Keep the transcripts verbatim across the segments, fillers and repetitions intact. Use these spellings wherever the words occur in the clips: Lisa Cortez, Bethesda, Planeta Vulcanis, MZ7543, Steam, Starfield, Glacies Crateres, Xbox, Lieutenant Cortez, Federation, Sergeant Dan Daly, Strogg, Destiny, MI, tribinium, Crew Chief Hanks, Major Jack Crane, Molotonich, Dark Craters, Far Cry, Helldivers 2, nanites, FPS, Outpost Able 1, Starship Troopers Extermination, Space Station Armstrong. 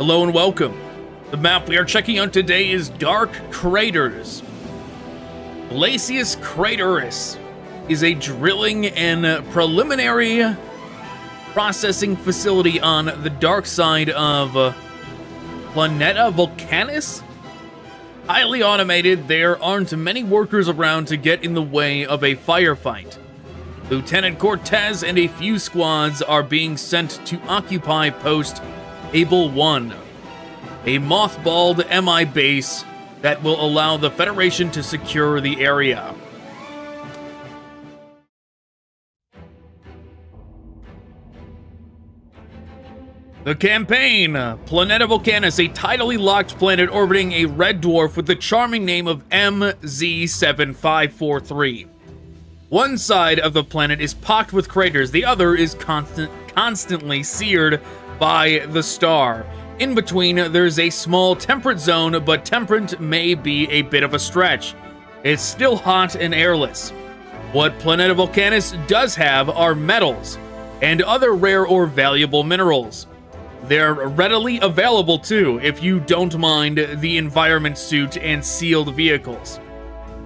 Hello and welcome. The map we are checking out today is Dark Craters. Glacies Crateres is a drilling and preliminary processing facility on the dark side of Planeta Vulcanis. Highly automated, there aren't many workers around to get in the way of a firefight. Lieutenant Cortez and a few squads are being sent to occupy Outpost Able one, a mothballed M I base that will allow the Federation to secure the area. The campaign, Planeta Vulcanis, a tidally locked planet orbiting a red dwarf with the charming name of M Z seven five four three. One side of the planet is pocked with craters, the other is constant, constantly seared by the star. In between, there's a small temperate zone, but temperate may be a bit of a stretch. It's still hot and airless. What Planeta Vulcanis does have are metals and other rare or valuable minerals. They're readily available too, if you don't mind the environment suit and sealed vehicles.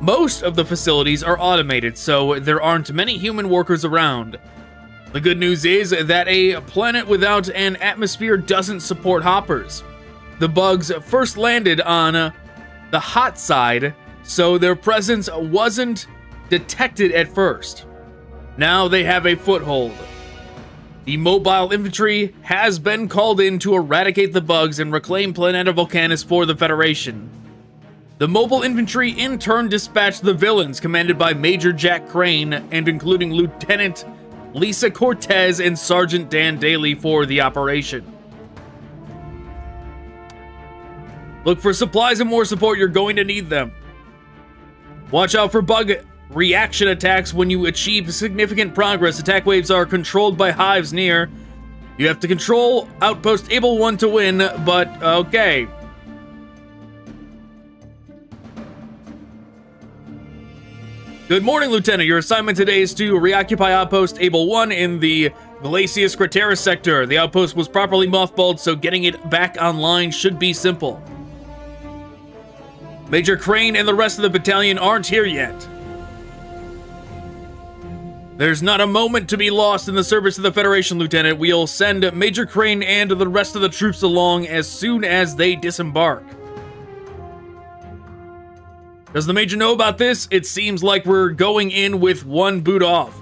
Most of the facilities are automated, so there aren't many human workers around. The good news is that a planet without an atmosphere doesn't support hoppers. The bugs first landed on the hot side, so their presence wasn't detected at first. Now they have a foothold. The mobile infantry has been called in to eradicate the bugs and reclaim Planeta Vulcanis for the Federation. The mobile infantry in turn dispatched the villains, commanded by Major Jack Crane and including Lieutenant Lisa Cortez and Sergeant Dan Daly for the operation. Look for supplies and more support, you're going to need them. Watch out for bug reaction attacks. When you achieve significant progress, attack waves are controlled by hives near. You have to control Outpost Able one to win, but okay. Good morning, Lieutenant. Your assignment today is to reoccupy Outpost Able one in the Glacies Crateres sector. The outpost was properly mothballed, so getting it back online should be simple. Major Crane and the rest of the battalion aren't here yet. There's not a moment to be lost in the service of the Federation, Lieutenant. We'll send Major Crane and the rest of the troops along as soon as they disembark. Does the Major know about this? It seems like we're going in with one boot off.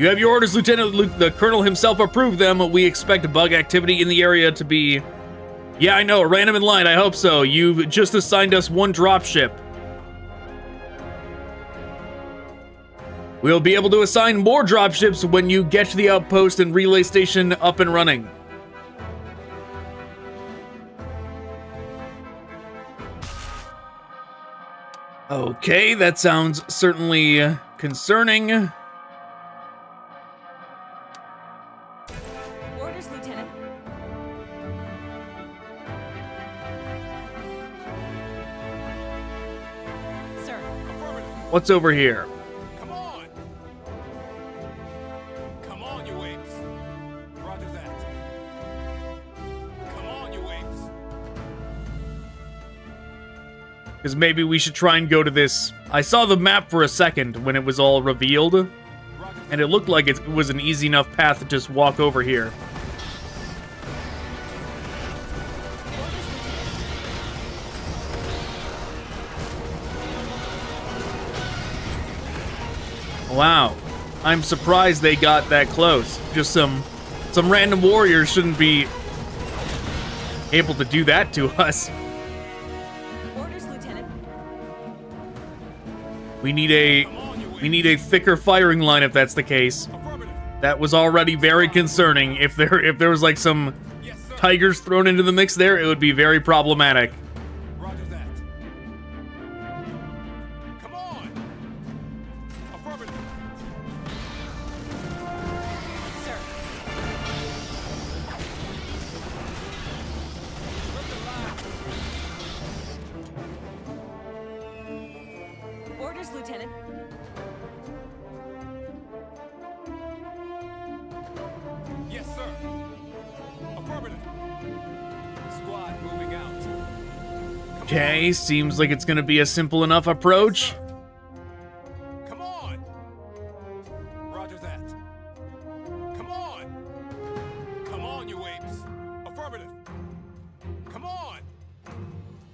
You have your orders, Lieutenant. The Colonel himself approved them. We expect bug activity in the area to be... Yeah, I know. Random and light. I hope so. You've just assigned us one dropship. We'll be able to assign more dropships when you get to the outpost and relay station up and running. Okay, that sounds certainly concerning. Orders, Lieutenant. Sir. Affirmative. What's over here? Because maybe we should try and go to this. I saw the map for a second when it was all revealed, and it looked like it was an easy enough path to just walk over here. Wow, I'm surprised they got that close. Just some some random warriors shouldn't be able to do that to us. We need a we need a thicker firing line if that's the case. That was already very concerning. If there if there was like some tigers thrown into the mix there, it would be very problematic. Roger that. Come on. Affirmative. Sir. Orders, Lieutenant. Yes, sir. Affirmative. Okay, seems like it's gonna be a simple enough approach. Come on. Roger that. Come on. Come on, you apes. Affirmative. Come on.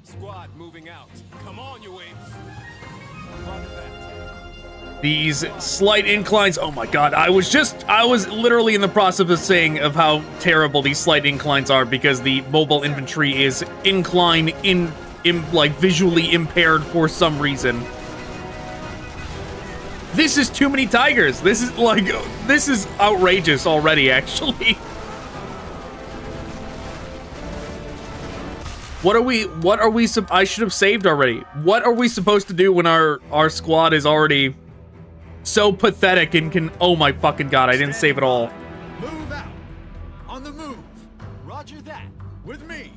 Squad moving out. Come on, you apes. Roger that. These slight inclines. Oh my god, I was just I was literally in the process of saying of how terrible these slight inclines are because the mobile infantry is incline in Im, like visually impaired for some reason. This is too many tigers. This is like, this is outrageous already, actually. What are we, what are we, I should have saved already. What are we supposed to do when our, our squad is already so pathetic and can, oh my fucking god, I didn't save at all. Move out. On the move. Roger that. With me.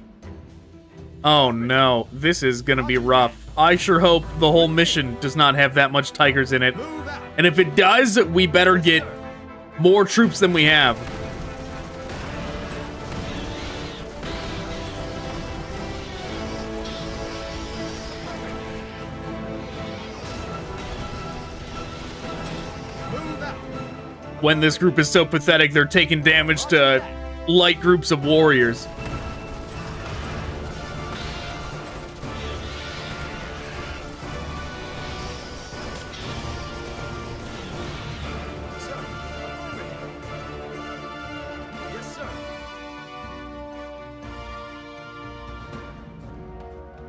Oh no, this is gonna be rough. I sure hope the whole mission does not have that much tigers in it. And if it does, we better get more troops than we have. When this group is so pathetic, they're taking damage to light groups of warriors.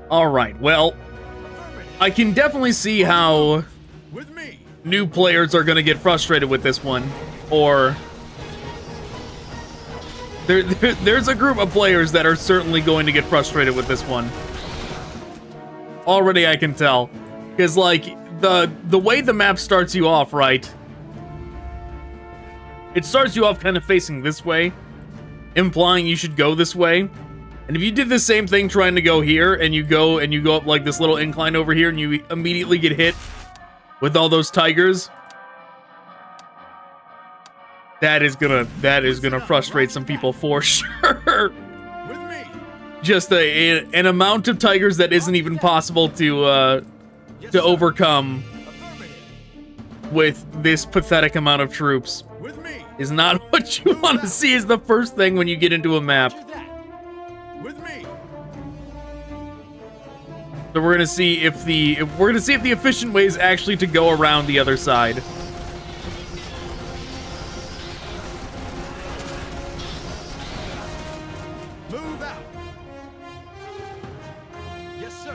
All right, well, I can definitely see how new players are going to get frustrated with this one, or there, there, there's a group of players that are certainly going to get frustrated with this one. Already I can tell, because like the, the way the map starts you off, right? It starts you off kind of facing this way, implying you should go this way. And if you did the same thing trying to go here, and you go and you go up like this little incline over here, and you immediately get hit with all those tigers, that is gonna that is gonna frustrate some people for sure. Just a, a an amount of tigers that isn't even possible to uh, to overcome with this pathetic amount of troops is not what you want to see. Is the first thing when you get into a map. With me. So we're gonna see if the if we're gonna see if the efficient way is actually to go around the other side. Move out. Yes, sir.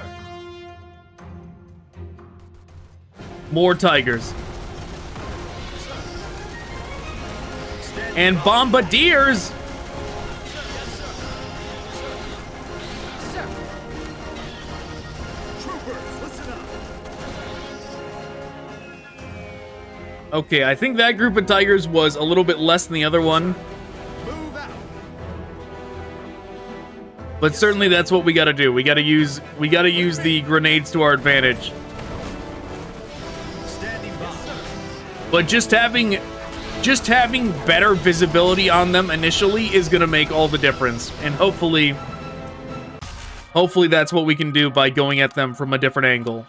More tigers. And bombardiers. Okay, I think that group of tigers was a little bit less than the other one. But certainly that's what we gotta do. We gotta use we gotta use the grenades to our advantage. But just having just having better visibility on them initially is gonna make all the difference. And hopefully hopefully that's what we can do by going at them from a different angle.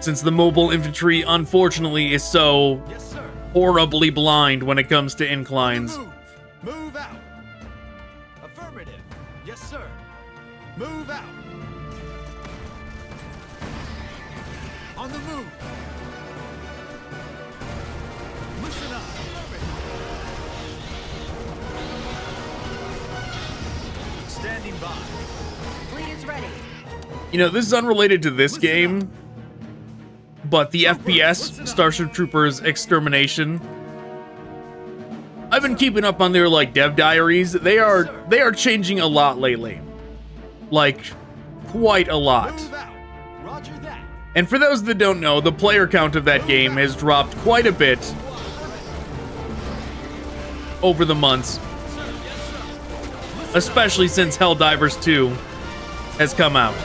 Since the mobile infantry, unfortunately, is so yes, horribly blind when it comes to inclines. Move. Move out. Affirmative. Yes, sir. Move out. On the move. Listen up. Affirmative. Standing by. Leaders ready. You know, this is unrelated to this Listen game. Up. But the F P S, Starship Troopers Extermination, I've been keeping up on their like dev diaries. They are they are changing a lot lately, like quite a lot. And for those that don't know, the player count of that game has dropped quite a bit over the months, especially since Helldivers two has come out.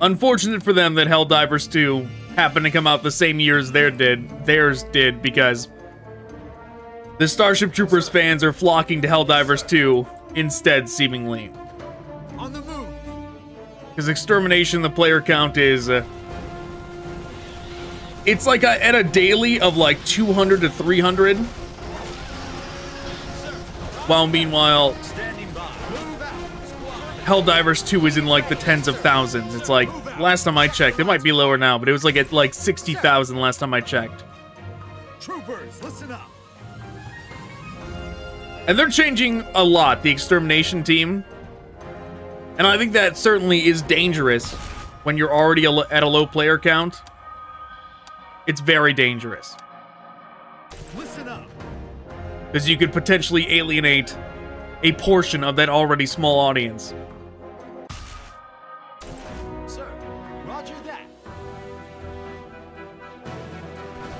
Unfortunate for them that Helldivers two happened to come out the same year as their did, theirs did, because The Starship Troopers fans are flocking to Helldivers two instead, seemingly. On the move. Because Extermination, the player count is... Uh, it's like a, at a daily of like two hundred to three hundred. While meanwhile... Helldivers two is in like the tens of thousands. It's like, last time I checked, it might be lower now, but it was like at like sixty thousand last time I checked. Troopers, listen up. And they're changing a lot, the Extermination team. And I think that certainly is dangerous when you're already at a low player count. It's very dangerous. Listen up. Because you could potentially alienate a portion of that already small audience.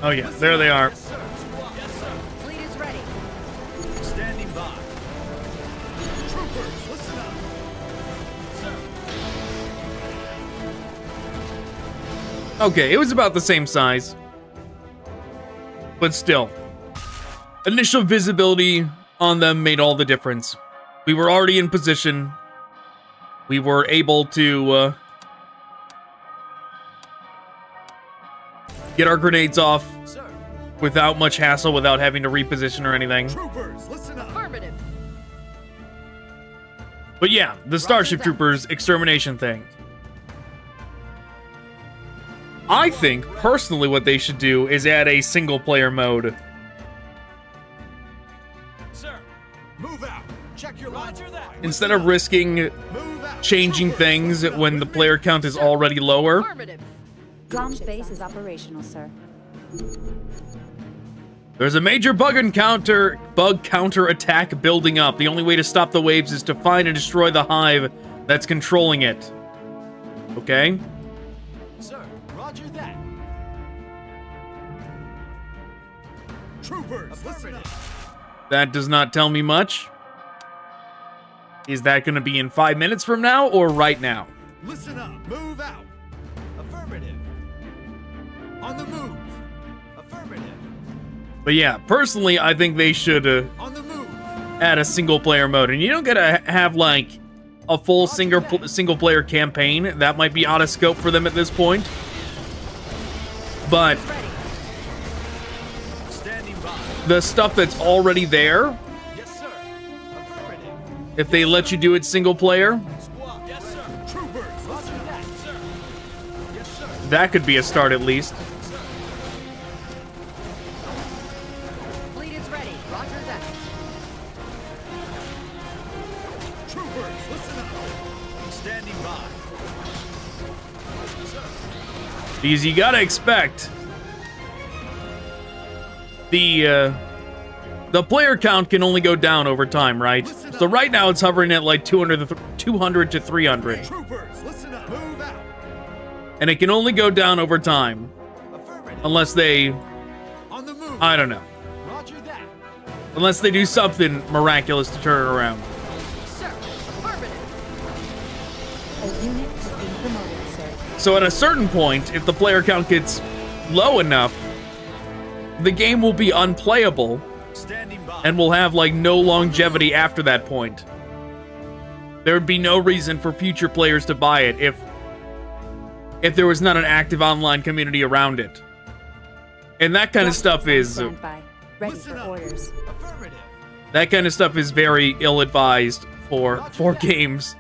Oh yeah, there they are. Yes, sir. Yes, sir. Fleet is ready. Standing by. Troopers, listen up. Sir. Okay, it was about the same size. But still. Initial visibility on them made all the difference. We were already in position. We were able to... Uh, get our grenades off without much hassle, without having to reposition or anything. Troopers, listen up. Affirmative. But yeah, the Starship Troopers Extermination thing. I think, personally, what they should do is add a single-player mode. Sir, move out. Check your Roger that. Instead of risking changing things when the player count is already lower. Affirmative. Launch base is operational, sir. There's a major bug encounter, bug counter attack building up. The only way to stop the waves is to find and destroy the hive that's controlling it. Okay. Sir, roger that. Troopers, listen up. That does not tell me much. Is that going to be in five minutes from now or right now? Listen up. Move out. Affirmative. On the move. Affirmative. But yeah, personally, I think they should uh, On the move. add a single-player mode. And you don't gotta have, like, a full single-player single campaign. That might be out of scope for them at this point. But the stuff that's already there, yes, sir. If they let you do it single-player, yes, that. that could be a start at least. Because you gotta expect the uh, the player count can only go down over time, right? So right now it's hovering at like two hundred to three hundred. Troopers, listen up. Move out. And it can only go down over time, unless they, On the move. I don't know, Roger that. Unless they do something miraculous to turn it around. Sir, a unit is being promoted. So at a certain point, if the player count gets low enough, the game will be unplayable and will have like no longevity after that point. There would be no reason for future players to buy it if if there was not an active online community around it. And that kind of stuff is that kind of stuff is very ill-advised for for games.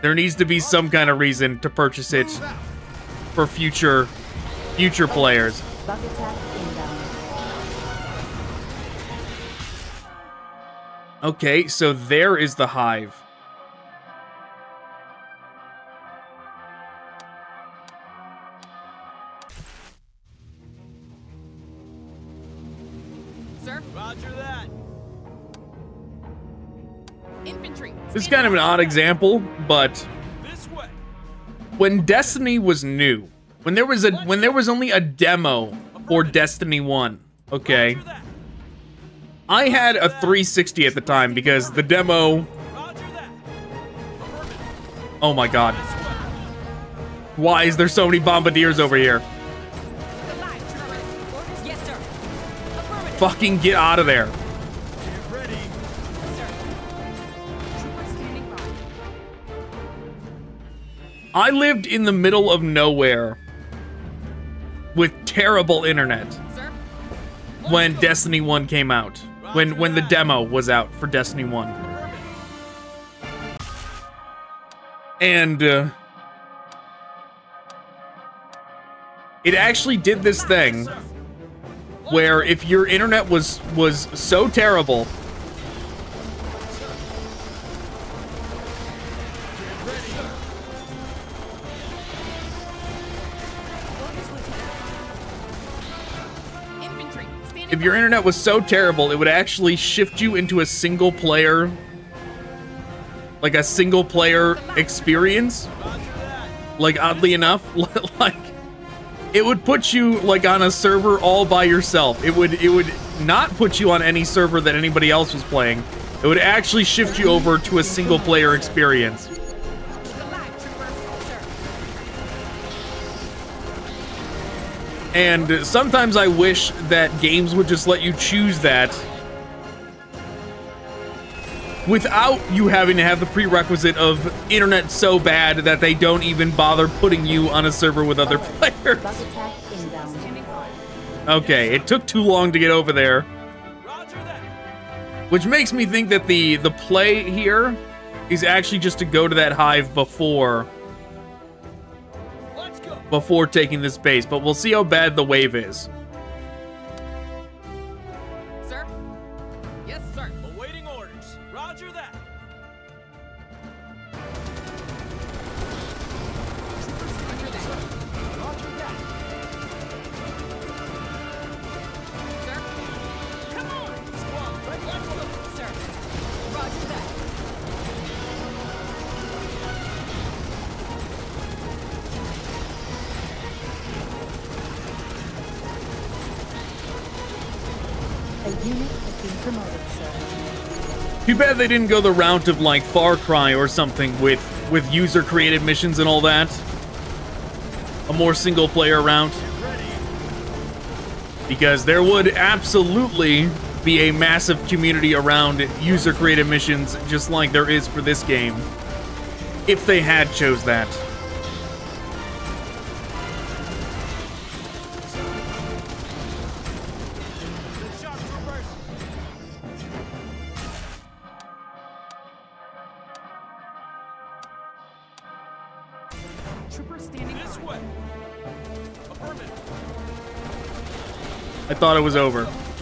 There needs to be some kind of reason to purchase it for future future players. Okay, so there is the hive. Sir, roger that. Infantry. This is kind of an odd example, but when Destiny was new, when there was a when there was only a demo for Destiny one, okay, I had a three sixty at the time because the demo. Oh my God! Why is there so many bombardiers over here? fucking get out of there. Get ready. I lived in the middle of nowhere with terrible internet when Destiny one came out. When when the demo was out for Destiny one. And uh, it actually did this thing where if your internet was was so terrible if your internet was so terrible it would actually shift you into a single player like a single player experience. Like oddly enough, like it would put you like on a server all by yourself. It would it would not put you on any server that anybody else was playing. It would actually shift you over to a single player experience. And sometimes I wish that games would just let you choose that without you having to have the prerequisite of internet so bad that they don't even bother putting you on a server with other players. Okay, it took too long to get over there. Which makes me think that the, the play here is actually just to go to that hive before, before taking this base, but we'll see how bad the wave is. Too bad they didn't go the route of like Far Cry or something with with user-created missions and all that. A more single-player route. Because there would absolutely be a massive community around user-created missions just like there is for this game. If they had chose that. Thought it was over. But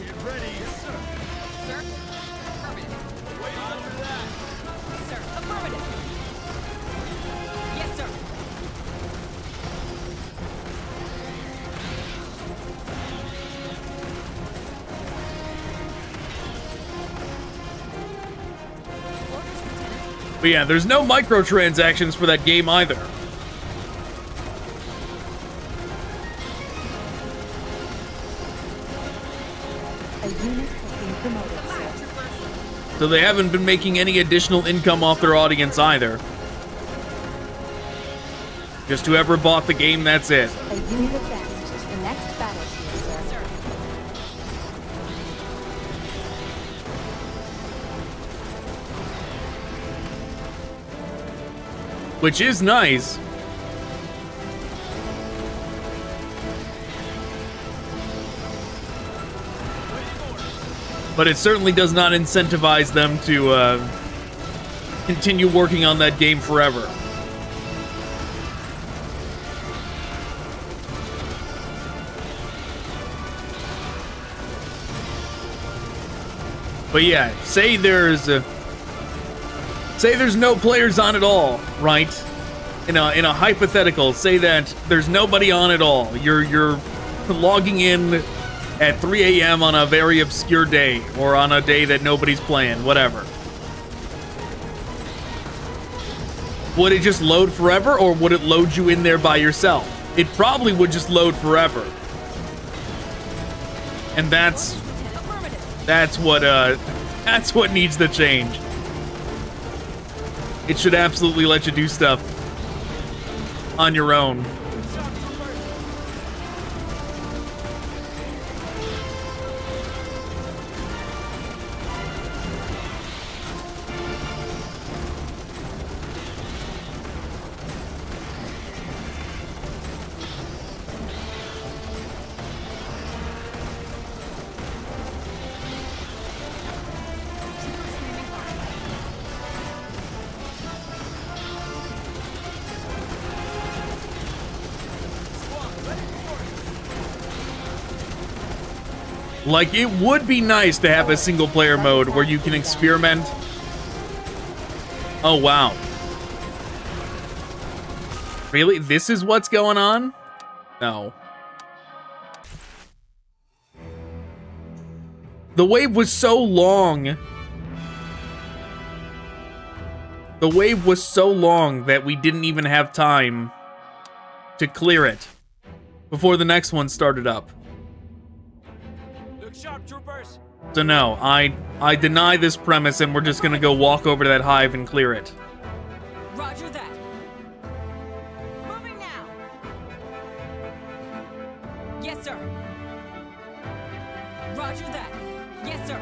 yeah, there's no microtransactions for that game either. So they haven't been making any additional income off their audience either. Just whoever bought the game, that's it. A unit advanced to the next battlefield, sir. Which is nice. But it certainly does not incentivize them to uh, continue working on that game forever. But yeah, say there's a, say there's no players on at all, right? In a in a hypothetical, say that there's nobody on at all. You're you're logging in at three A M on a very obscure day, or on a day that nobody's playing, whatever. Would it just load forever, or would it load you in there by yourself? It probably would just load forever. And that's... That's what, uh... That's what needs the change. It should absolutely let you do stuff on your own. Like, it would be nice to have a single-player mode where you can experiment. Oh, wow. Really? This is what's going on? No. The wave was so long. The wave was so long that we didn't even have time to clear it before the next one started up. Look sharp, troopers. So no, I I deny this premise, and we're just gonna go walk over to that hive and clear it. Roger that. Moving now. Yes, sir. Roger that. Yes, sir.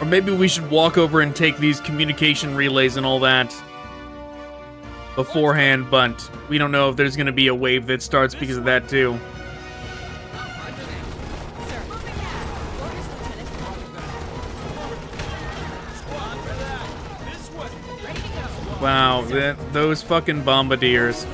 Or maybe we should walk over and take these communication relays and all that beforehand, but we don't know if there's going to be a wave that starts because of that, too. Wow, that, those fucking bombardiers.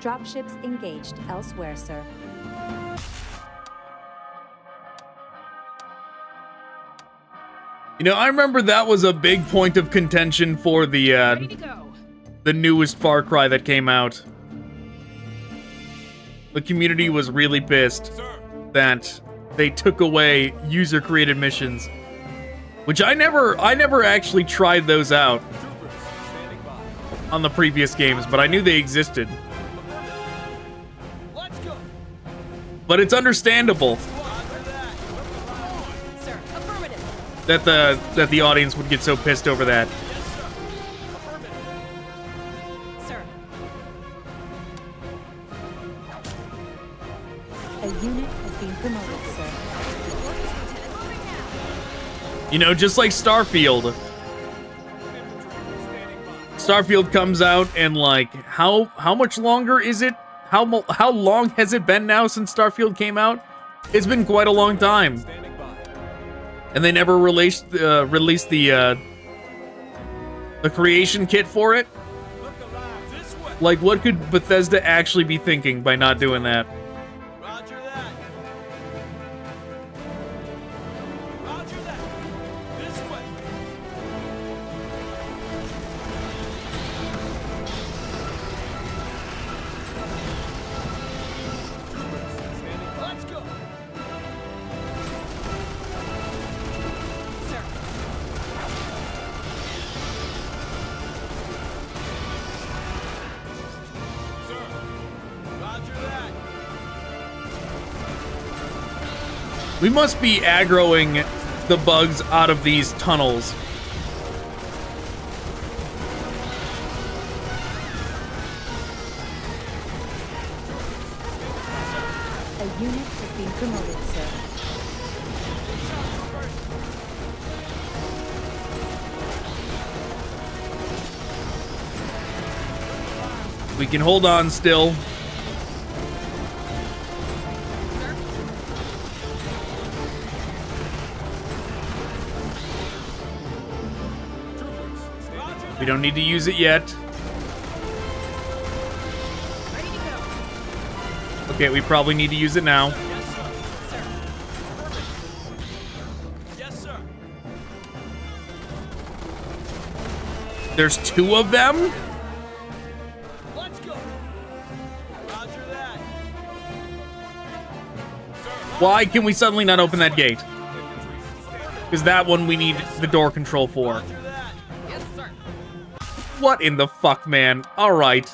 Dropships engaged elsewhere, sir. You know, I remember that was a big point of contention for the uh, the newest Far Cry that came out. The community was really pissed that they took away user-created missions, which I never, I never actually tried those out on the previous games, but I knew they existed. But it's understandable that the that the audience would get so pissed over that. A unit has been promoted, sir. You know, just like Starfield. Starfield comes out and like, how how much longer is it? How, how long has it been now since Starfield came out? It's been quite a long time. And they never released, uh, released the uh, the creation kit for it? Like, what could Bethesda actually be thinking by not doing that? We must be aggroing the bugs out of these tunnels. A unit has been promoted, sir. We can hold on still. We don't need to use it yet. Okay, we probably need to use it now. There's two of them? Why can we suddenly not open that gate? Because that one we need the door control for. What in the fuck, man? Alright.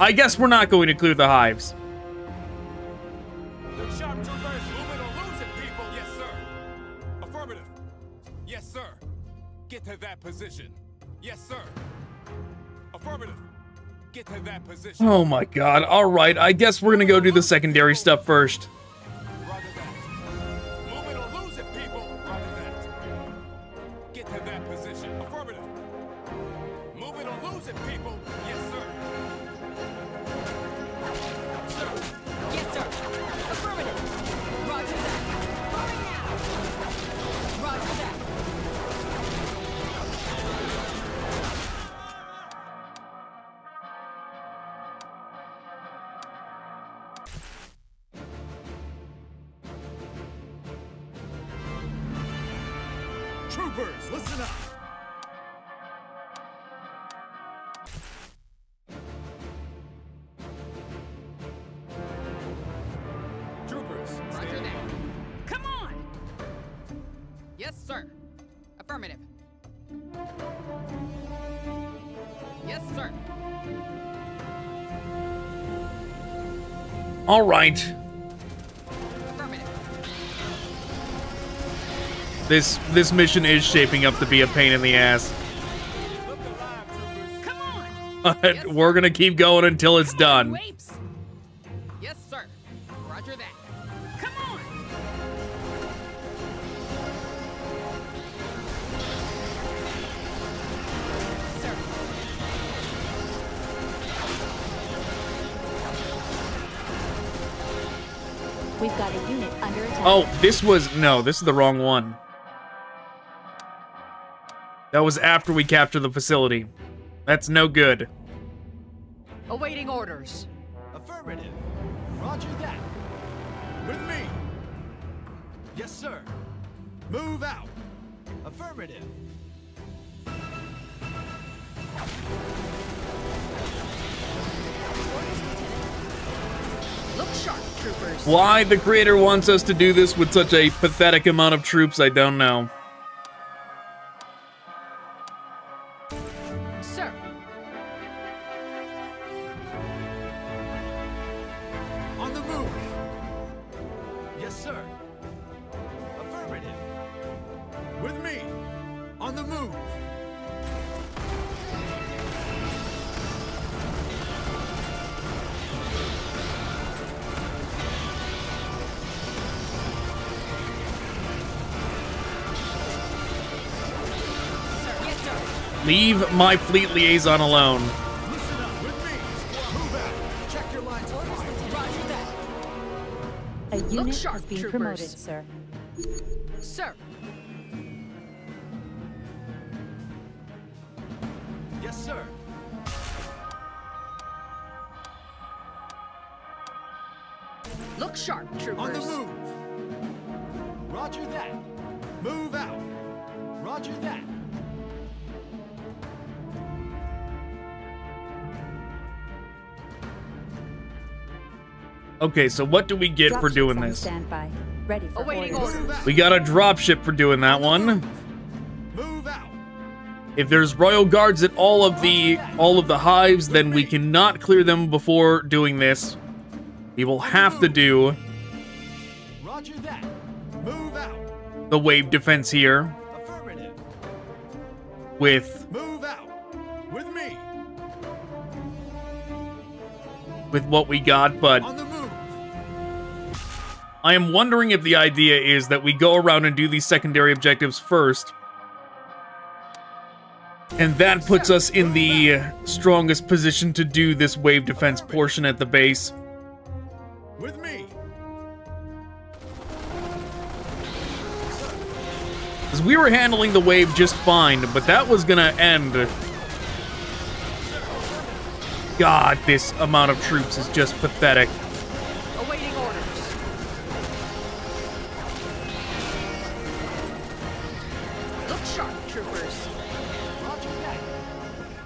I guess we're not going to clear the hives. Look sharp, troopers. Move it or lose it, people. Yes, sir. Affirmative. Yes, sir. Get to that position. Yes, sir. Affirmative. Get to that position. Oh my god. All right. I guess we're going to go do the secondary stuff first. Roger that. Move it or lose it, people. Roger that. Get to that position. Affirmative. Move it or lose it, people. Yes, sir. Sir. Yes, sir. Affirmative. Roger that. Hurry now. Roger that. Troopers, listen up. Troopers, Roger that. Come on. Yes, sir. Affirmative. Yes, sir. All right. This this mission is shaping up to be a pain in the ass. Come on. But yes, we're gonna keep going until it's done. On, yes, sir. Roger that. Come on. Sir. We've got a unit under attack. Oh, this was no, this is the wrong one. That was after we captured the facility. That's no good. Awaiting orders. Affirmative. Roger that. With me. Yes, sir. Move out. Affirmative. Look sharp, troopers. Why the creator wants us to do this with such a pathetic amount of troops, I don't know. Leave my fleet liaison alone. Listen up, with me. Move out. Check your lines. Roger that. A unit sharp, is being troopers. Promoted, sir. Sir. Yes, sir. Look sharp, troopers. On the move. Roger that. Move out. Roger that. Okay, so what do we get drop for doing this? Standby. Ready for orders. We got a dropship for doing that one. Move out. If there's royal guards at all of the all of the hives, then we cannot clear them before doing this. We will have to do Roger that. Move out. The wave defense here. Affirmative. With Move out. With me. With what we got, but I am wondering if the idea is that we go around and do these secondary objectives first, and that puts us in the strongest position to do this wave defense portion at the base. With me. Because we were handling the wave just fine, but that was gonna end. God, this amount of troops is just pathetic.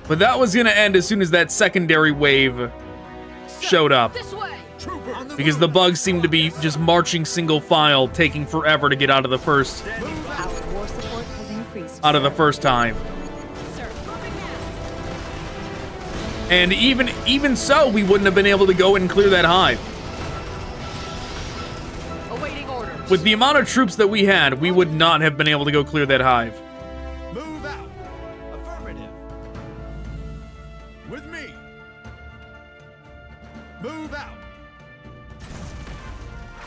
But that was going to end as soon as that secondary wave showed up. Because the bugs seemed to be just marching single file, taking forever to get out of the first. Out of the first hive. And even, even so, we wouldn't have been able to go and clear that hive. With the amount of troops that we had, we would not have been able to go clear that hive. Move out.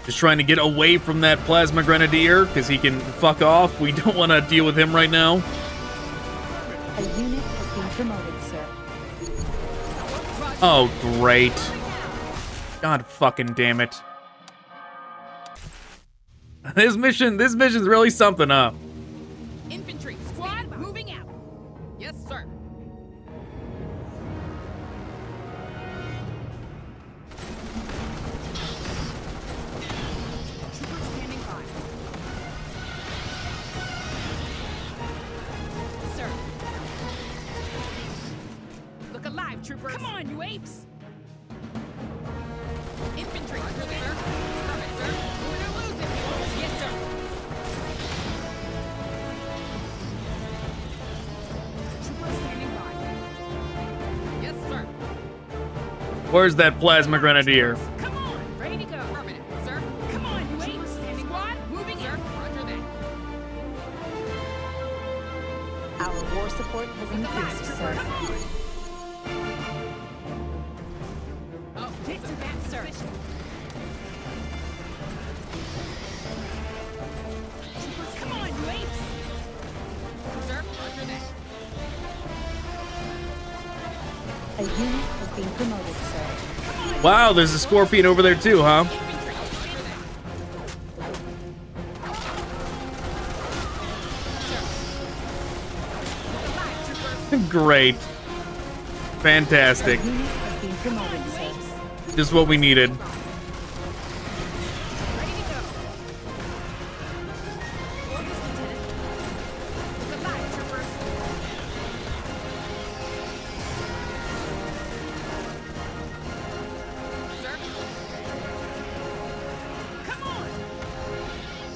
Just trying to get away from that plasma grenadier, because he can fuck off. We don't want to deal with him right now. A unit has been promoted, sir. Oh, great. God fucking damn it. This mission, this mission's really something, huh? Infantry squad moving out. Yes, sir. Troopers. Come on, you apes! Infantry, sir. Perfect, sir. We're gonna lose it. Yes, sir. Troopers standing by. Yes, sir. Where's that plasma grenadier? Come on, ready to go. Permanent, sir. Come on, you apes! Standing squad, moving sir. Roger that. Our war support has increased, sir. Come on! Wow, there's a scorpion over there too, huh? Great. Fantastic. Just what we needed.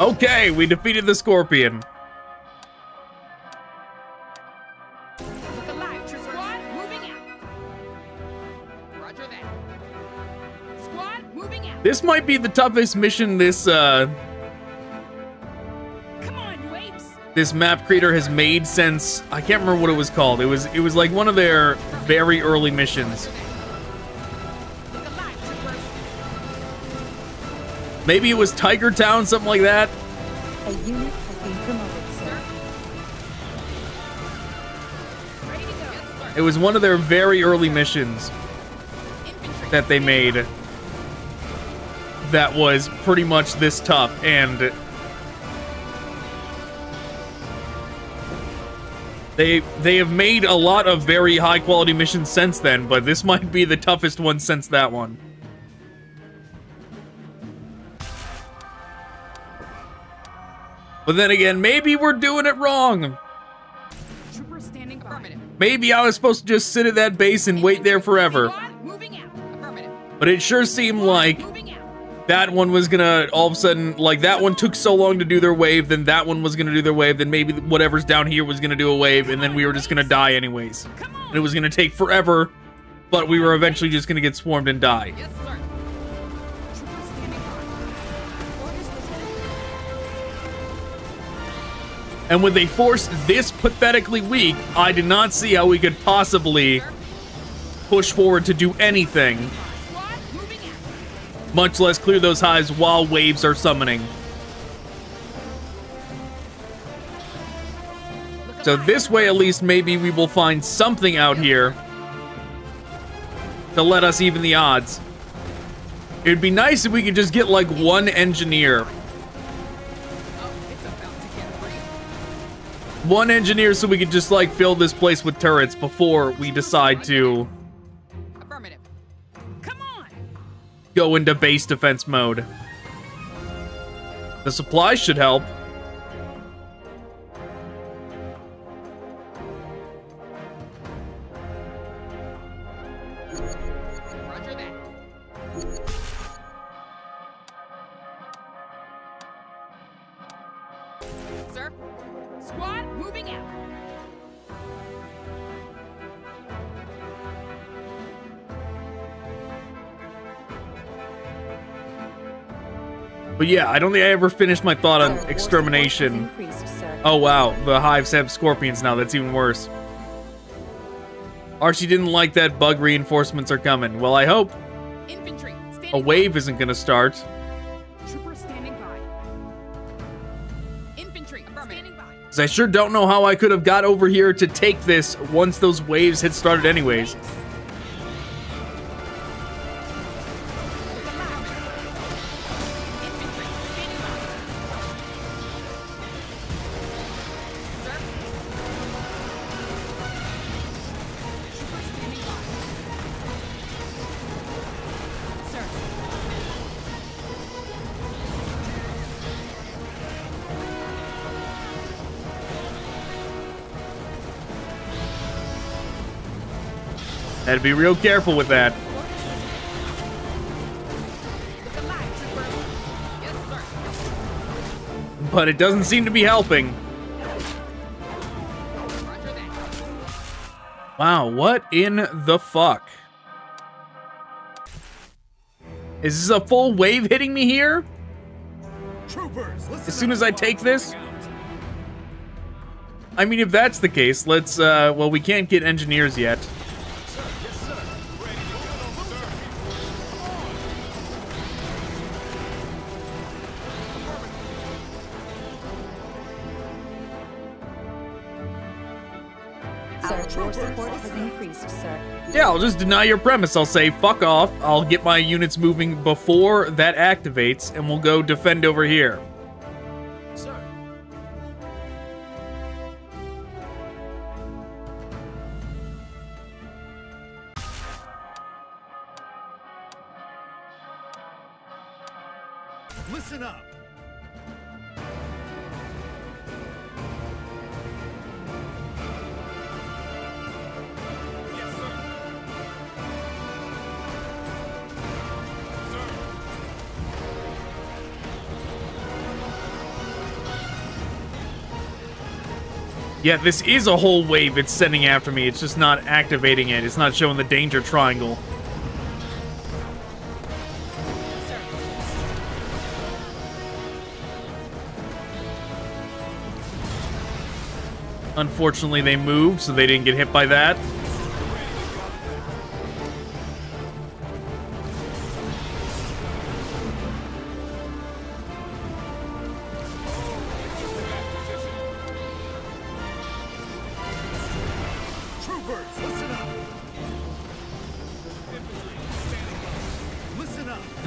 Okay, we defeated the scorpion. Look alive, troop squad, moving out. Roger that. Squad, moving out. This might be the toughest mission this uh Come on, you apes. This map creator has made since I can't remember what it was called. It was it was like one of their very early missions. Maybe it was Tiger Town, something like that. A unit has been promoted, sir. Ready to go. Yes, sir. It was one of their very early missions that they made that was pretty much this tough, and they they have made a lot of very high quality missions since then, but this might be the toughest one since that one. But then again, maybe we're doing it wrong. Standing by. Maybe I was supposed to just sit at that base and wait there forever. But it sure seemed like that one was gonna all of a sudden, like that one took so long to do their wave, then that one was gonna do their wave, then maybe whatever's down here was gonna do a wave, and then we were just gonna die anyways. And it was gonna take forever, but we were eventually just gonna get swarmed and die. Yes, sir. And when they forced this pathetically weak, I did not see how we could possibly push forward to do anything, much less clear those hives while waves are summoning. So this way, at least, maybe we will find something out here to let us even the odds. It'd be nice if we could just get like one engineer. One engineer so we could just like fill this place with turrets before we decide to Affirmative. Come on. Go into base defense mode. The supplies should help. Roger that. Sir? Squad moving out. But yeah, I don't think I ever finished my thought on extermination. Oh wow, the hives have scorpions now. That's even worse. Archie didn't like that. Bug reinforcements are coming. Well, I hope. Infantry. A wave isn't gonna start. Trooper Because I sure don't know how I could have got over here to take this once those waves had started anyways. Had to be real careful with that. But it doesn't seem to be helping. Wow, what in the fuck? Is this a full wave hitting me here? Troopers, as soon as I take this? I mean, if that's the case, let's, uh, well, we can't get engineers yet. Yeah, I'll just deny your premise. I'll say, fuck off. I'll get my units moving before that activates, and we'll go defend over here. Sir. Listen up. Yeah, this is a whole wave it's sending after me. It's just not activating it. It's not showing the danger triangle. Unfortunately, they moved, so they didn't get hit by that.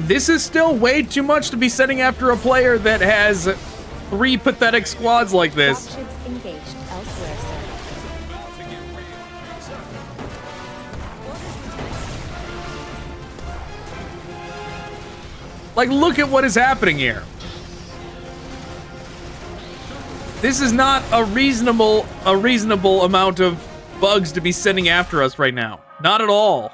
This is still way too much to be sending after a player that has three pathetic squads like this. Like, look at what is happening here. This is not a reasonable, a reasonable amount of bugs to be sending after us right now. Not at all.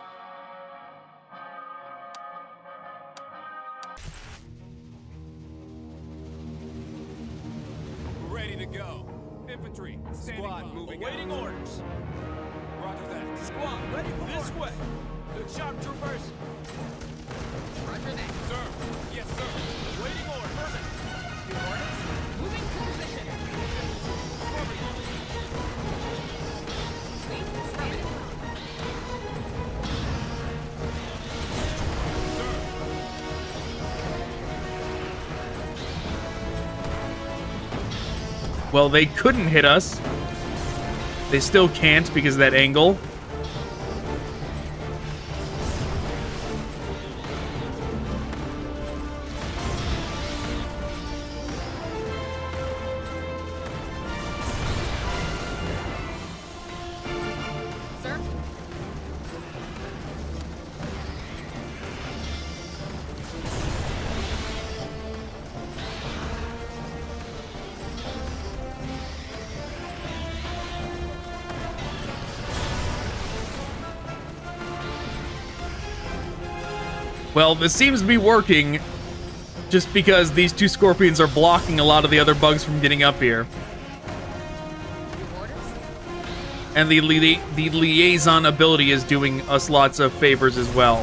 Well, they couldn't hit us. They still can't because of that angle. Well, this seems to be working just because these two scorpions are blocking a lot of the other bugs from getting up here. And the, li the liaison ability is doing us lots of favors as well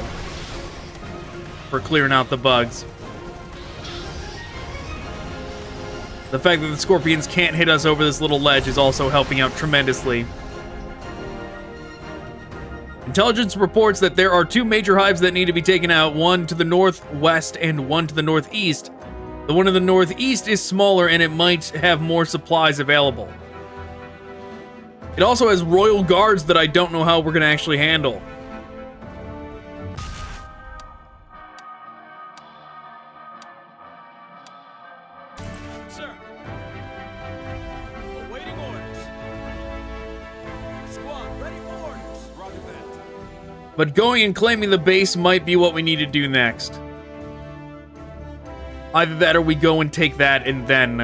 for clearing out the bugs. The fact that the scorpions can't hit us over this little ledge is also helping out tremendously. Intelligence reports that there are two major hives that need to be taken out, one to the northwest and one to the northeast. The one in the northeast is smaller and it might have more supplies available. It also has royal guards that I don't know how we're gonna actually handle. But going and claiming the base might be what we need to do next. Either that or we go and take that and then...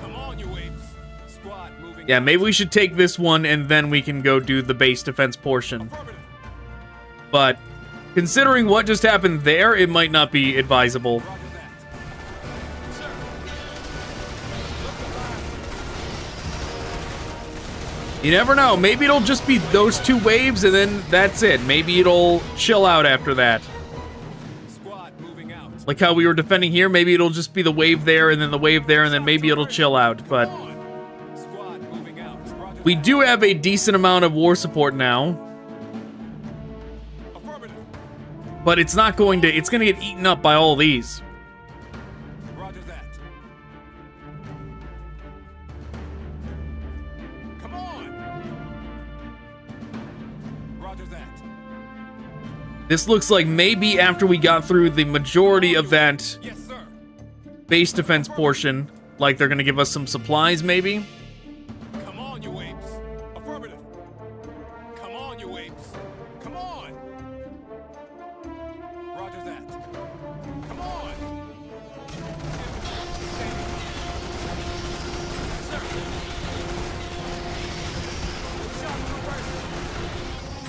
Come on, you apes. Squad moving. Yeah, maybe we should take this one and then we can go do the base defense portion. But considering what just happened there, it might not be advisable. You never know, maybe it'll just be those two waves and then that's it. Maybe it'll chill out after that. Squad moving out. Like how we were defending here, maybe it'll just be the wave there and then the wave there and then maybe it'll chill out, but... Squad moving out. We do have a decent amount of war support now. But it's not going to, it's gonna get eaten up by all these. This looks like maybe after we got through the majority of that base defense portion, like they're gonna give us some supplies, maybe. Come on, you apes! Affirmative. Come on, you apes! Come on! Roger that. Come on!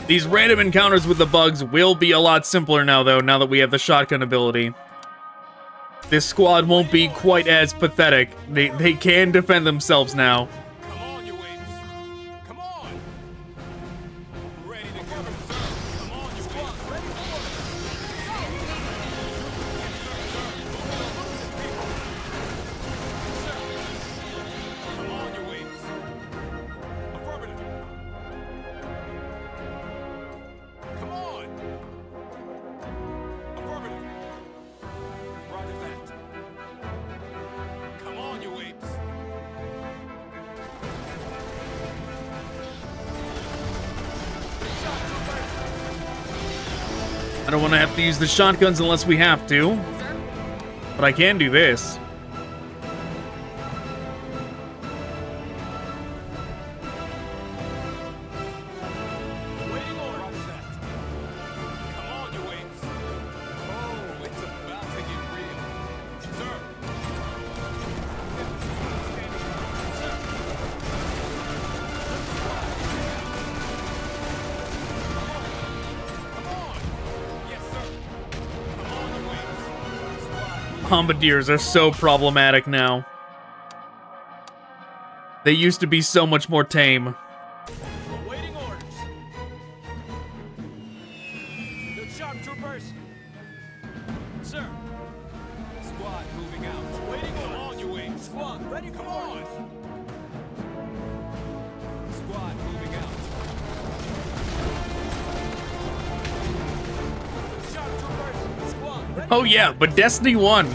These random encounters with the bugs will be a lot simpler now, though, now that we have the shotgun ability. This squad won't be quite as pathetic. They, they can defend themselves now. Come on, you apes. Come on. Ready to cover, sir. Come on, you apes. Ready for it. Come on, you apes. Affirmative. I don't want to have to use the shotguns unless we have to, but I can do this. Bombardiers are so problematic now. They used to be so much more tame. Awaiting orders. Good job, troopers. Sir. Squad moving out. Awaiting orders. On you wing. Squad ready. Come on. Squad moving out. Good job, troopers. Squad ready. Oh yeah, but Destiny one.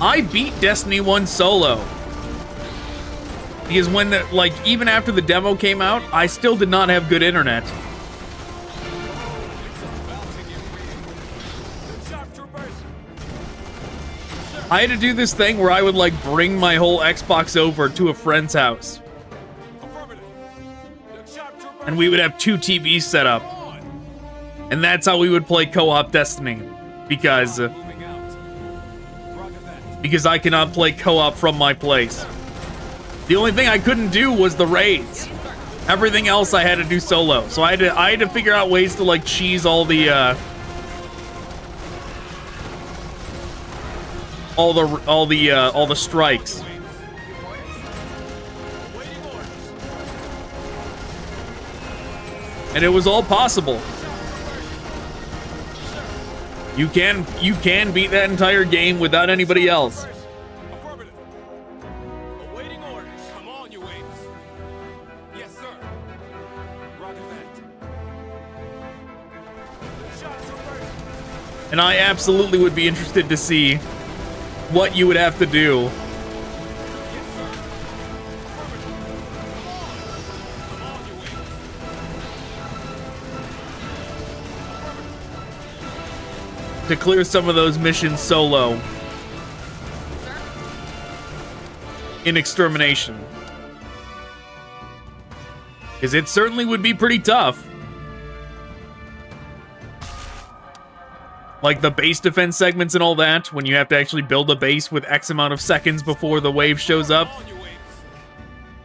I beat Destiny one solo. Because when the, like, even after the demo came out, I still did not have good internet. I had to do this thing where I would, like, bring my whole Xbox over to a friend's house. And we would have two T Vs set up. And that's how we would play co-op Destiny. Because... Uh, Because I cannot play co-op from my place. The only thing I couldn't do was the raids. Everything else I had to do solo. So I had to, I had to figure out ways to like cheese all the uh, all the all the uh, all the strikes. And it was all possible. You can, you can beat that entire game without anybody else. Affirmative. Awaiting orders. Come on, you apes. Yes, sir. Roger that. Good shot, troopers. And I absolutely would be interested to see what you would have to do. To clear some of those missions solo in Extermination. Because it certainly would be pretty tough. Like the base defense segments and all that, when you have to actually build a base with X amount of seconds before the wave shows up.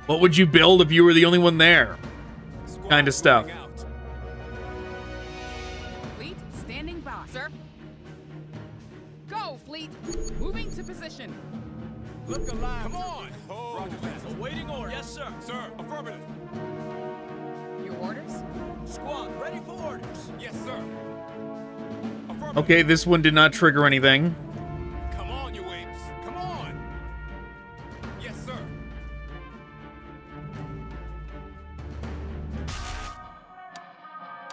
What would you build if you were the only one there? Kind of stuff. Look alive. Come on! Oh. Roger that. Awaiting orders. Yes, sir. Sir, affirmative. Your orders? Squad, ready for orders. Yes, sir. Affirmative. Okay, this one did not trigger anything. Come on, you apes. Come on! Yes, sir.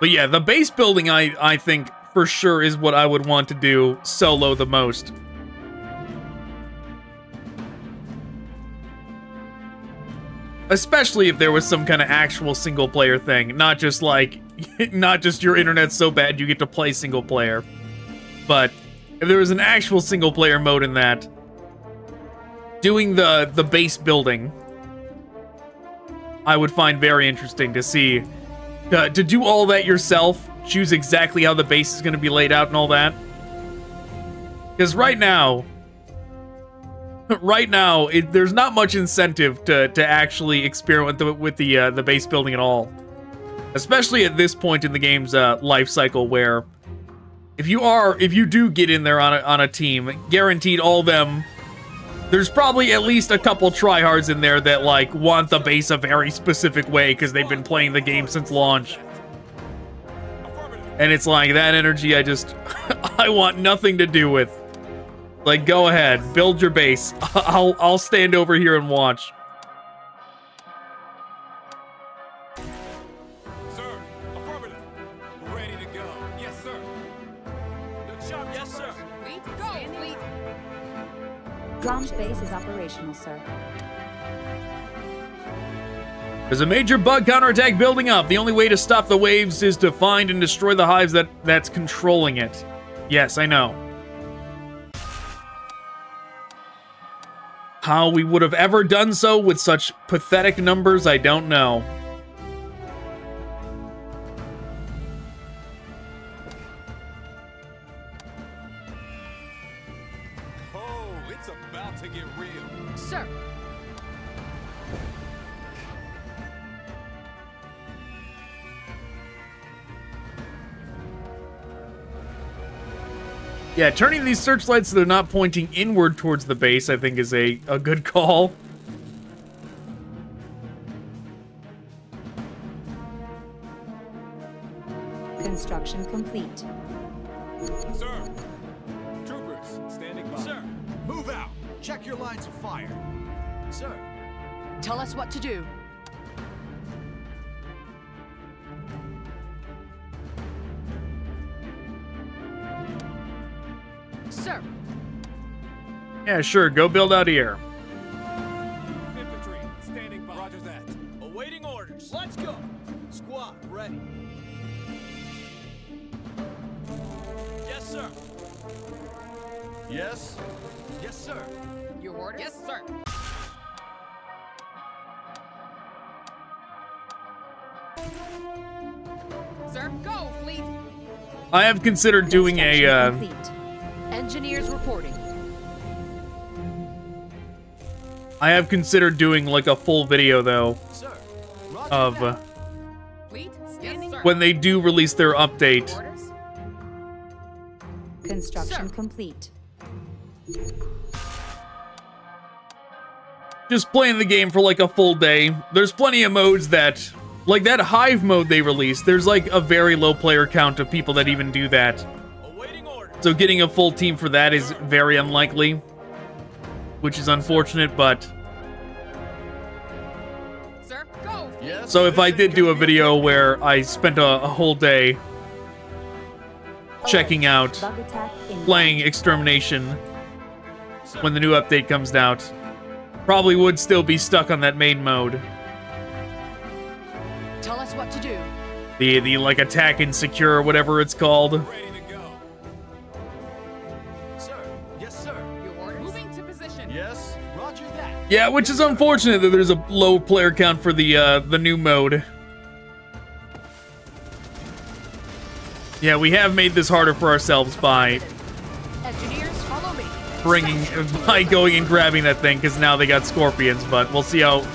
But yeah, the base building, I, I think, for sure is what I would want to do solo the most. Especially if there was some kind of actual single-player thing, not just like, not just your internet's so bad you get to play single-player. But if there was an actual single-player mode in that, doing the the base building, I would find very interesting to see. Uh, to do all that yourself, choose exactly how the base is going to be laid out and all that. Because right now. Right now, it, there's not much incentive to, to actually experiment the, with the uh, the base building at all. Especially at this point in the game's uh, life cycle, where if you are if you do get in there on a, on a team, guaranteed all of them, there's probably at least a couple tryhards in there that like want the base a very specific way because they've been playing the game since launch. And it's like that energy, I just I want nothing to do with. Like, go ahead, build your base. I'll I'll stand over here and watch. Sir, affirmative. Ready to go. Yes, sir. Good job, yes, sir. Fleet, go, fleet. Launch base is operational, sir. There's a major bug counterattack building up. The only way to stop the waves is to find and destroy the hives that that's controlling it. Yes, I know. How we would have ever done so with such pathetic numbers, I don't know. Oh, it's about to get real. Sir. Yeah, turning these searchlights so they're not pointing inward towards the base, I think, is a, a good call. Construction complete. Sir. Troopers, standing by. Sir. Move out. Check your lines of fire. Sir. Tell us what to do. Sir. Yeah, sure. Go build out here. Infantry standing by. Roger that. Awaiting orders. Let's go. Squad ready. Yes, sir. Yes. Yes, sir. Your orders. Yes, sir. Sir, go, fleet. I have considered doing a. Uh, Engineers reporting. I have considered doing like a full video though sir, of uh, yes, when they do release their update. Construction sir. Complete. Just playing the game for like a full day. There's plenty of modes that, like that hive mode they released, there's like a very low player count of people that even do that. So getting a full team for that is very unlikely, which is unfortunate, but... Sir, go. Yes. So if I did do a video where I spent a, a whole day checking out playing Extermination when the new update comes out. Probably would still be stuck on that main mode. Tell us what to do. The the like attack insecure or whatever it's called. Ready to go. Sir, yes sir. Your orders. Moving to position. Yes, roger that. Yeah, which is unfortunate that there's a low player count for the uh the new mode. Yeah, we have made this harder for ourselves by engineers, follow me. Bringing by going and grabbing that thing, because now they got scorpions, but we'll see how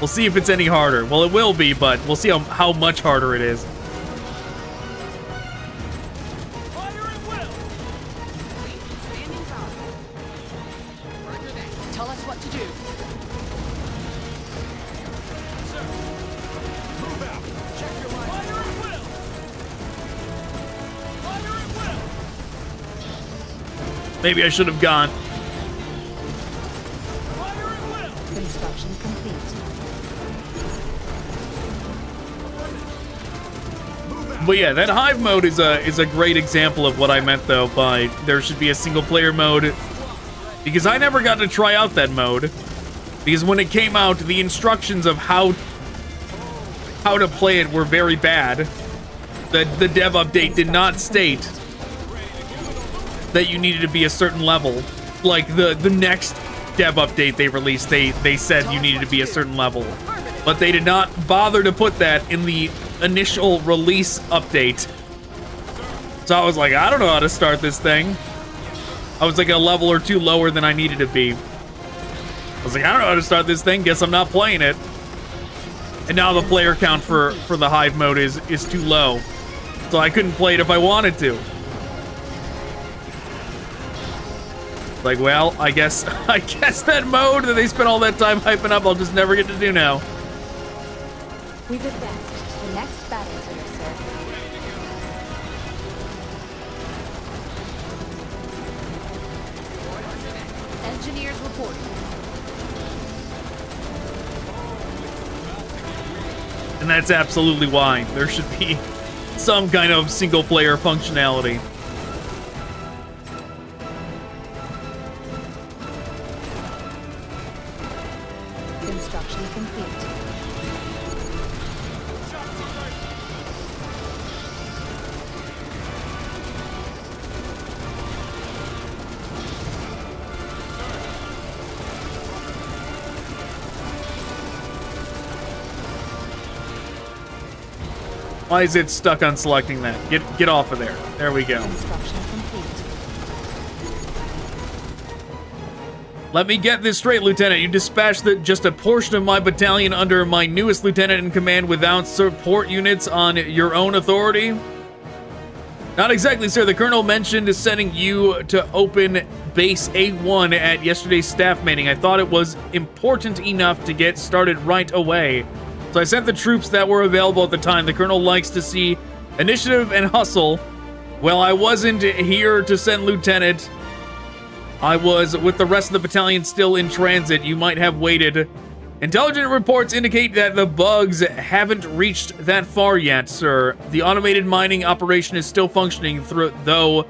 we'll see if it's any harder. Well, it will be, but we'll see how, how much harder it is. Tell us what to do. Maybe I should have gone. Construction complete. But yeah, that hive mode is a is a great example of what I meant though by there should be a single player mode, because I never got to try out that mode, because when it came out the instructions of how how to play it were very bad. The the dev update did not state that you needed to be a certain level. Like the the next dev update they released, they they said you needed to be a certain level, but they did not bother to put that in the initial release update. So I was like, I don't know how to start this thing. I was like a level or two lower than I needed to be. I was like, I don't know how to start this thing, guess I'm not playing it. And now the player count for for the hive mode is is too low, so I couldn't play it if I wanted to. Like, well, I guess I guess that mode that they spent all that time hyping up, I'll just never get to do now. We've advanced. The next battle is here, sir. Engineers reporting. And that's absolutely why there should be some kind of single-player functionality. Construction complete. Why is it stuck on selecting that? Get get off of there. There we go. Let me get this straight, Lieutenant. You dispatched the, just a portion of my battalion under my newest lieutenant in command without support units on your own authority? Not exactly, sir. The colonel mentioned sending you to open base A one at yesterday's staff meeting. I thought it was important enough to get started right away. So I sent the troops that were available at the time. The colonel likes to see initiative and hustle. Well, I wasn't here to send Lieutenant. I was with the rest of the battalion still in transit. You might have waited. Intelligence reports indicate that the bugs haven't reached that far yet, sir. The automated mining operation is still functioning, through, though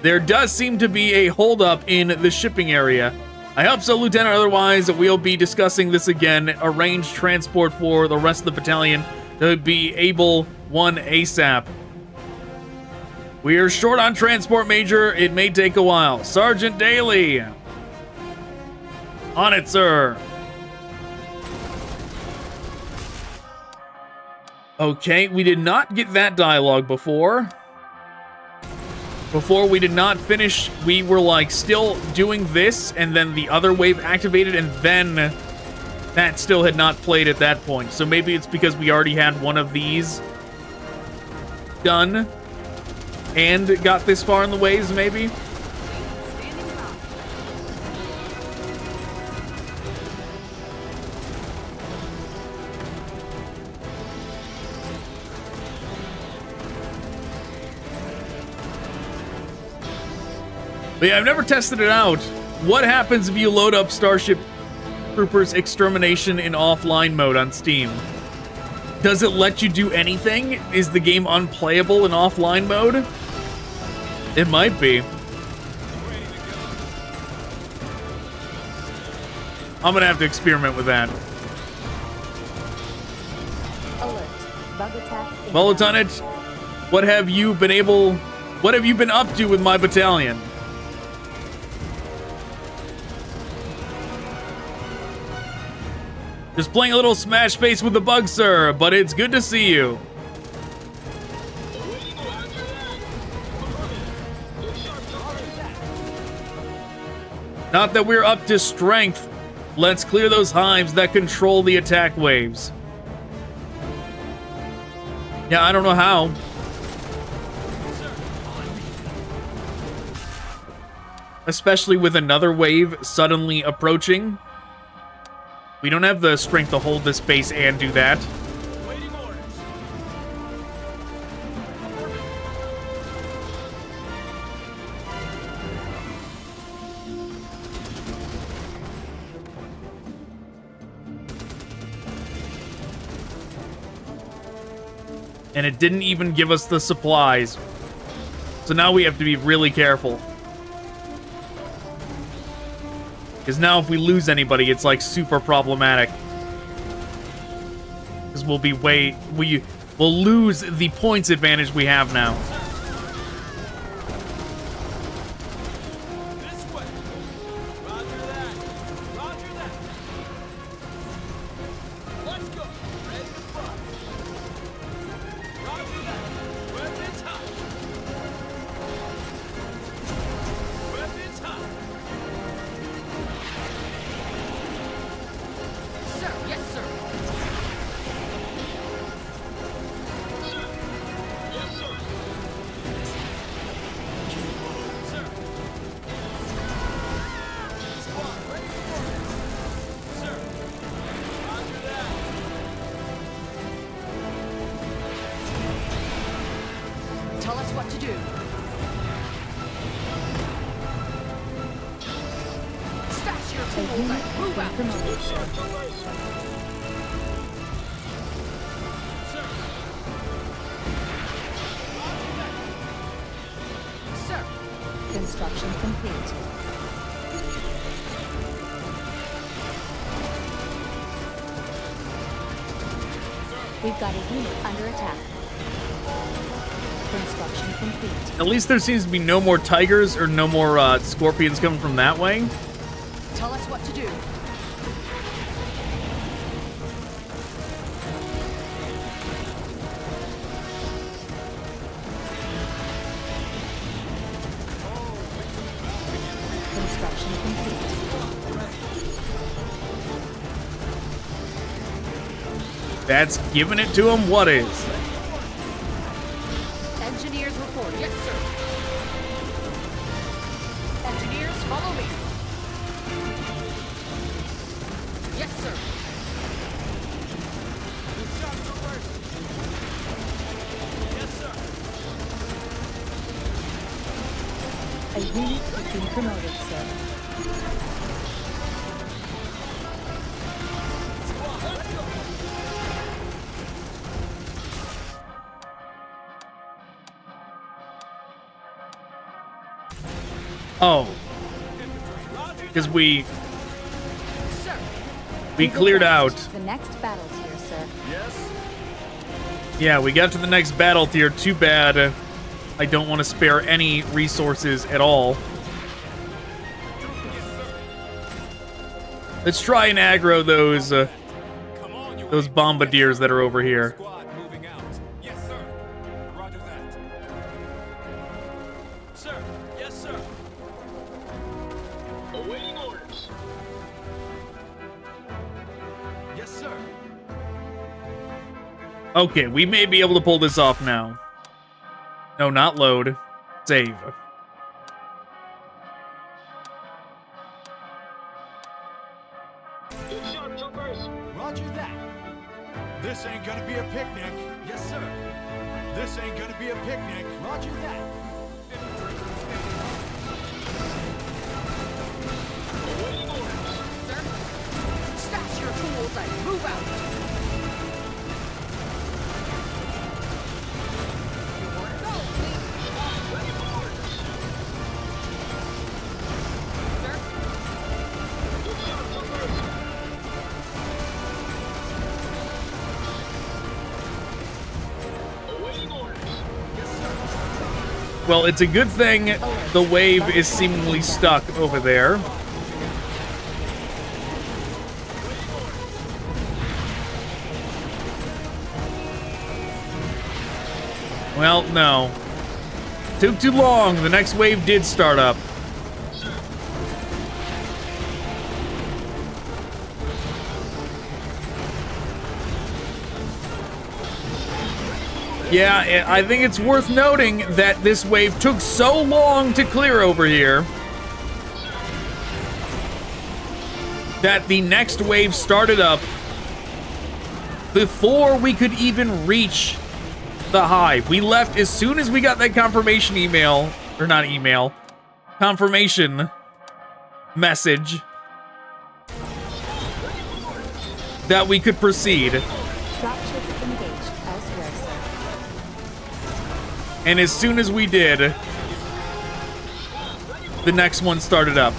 there does seem to be a holdup in the shipping area. I hope so, Lieutenant, otherwise we'll be discussing this again. Arrange transport for the rest of the battalion to be Able one ASAP. We're short on transport, Major. It may take a while. Sergeant Daly! On it, sir. Okay, we did not get that dialogue before. Before we did not finish, we were like still doing this, and then the other wave activated, and then that still had not played at that point. So maybe it's because we already had one of these done and got this far in the waves, maybe? But yeah, I've never tested it out. What happens if you load up Starship Troopers Extermination in offline mode on Steam? Does it let you do anything? Is the game unplayable in offline mode? It might be. I'm gonna have to experiment with that. Molotonich, what have you been able... What have you been up to with my battalion? Just playing a little Smash Face with the bug, sir, but it's good to see you. Not that we're up to strength. Let's clear those hives that control the attack waves. Yeah, I don't know how. Especially with another wave suddenly approaching. We don't have the strength to hold this base and do that. And it didn't even give us the supplies. So now we have to be really careful. Because now if we lose anybody, it's like super problematic. Because we'll be way... We, we'll lose the points advantage we have now. At least there seems to be no more tigers or no more uh, scorpions coming from that way. Tell us what to do. Construction complete. That's giving it to him. What is? Oh, because we sir. we cleared out. The next battle tier, sir. Yes. Yeah, we got to the next battle tier. Too bad. I don't want to spare any resources at all. Let's try and aggro those uh, those bombardiers that are over here. Okay, we may be able to pull this off now. No, not load. Save. Roger that. This ain't gonna be a picnic. Yes, sir. This ain't gonna be a picnic. Roger that. Awaiting orders, sir. Stash your tools and move out. Well, it's a good thing the wave is seemingly stuck over there. Well, no. Took too long. The next wave did start up. Yeah, I think it's worth noting that this wave took so long to clear over here that the next wave started up before we could even reach the hive. We left as soon as we got that confirmation email, or not email, confirmation message that we could proceed. And as soon as we did, the next one started up.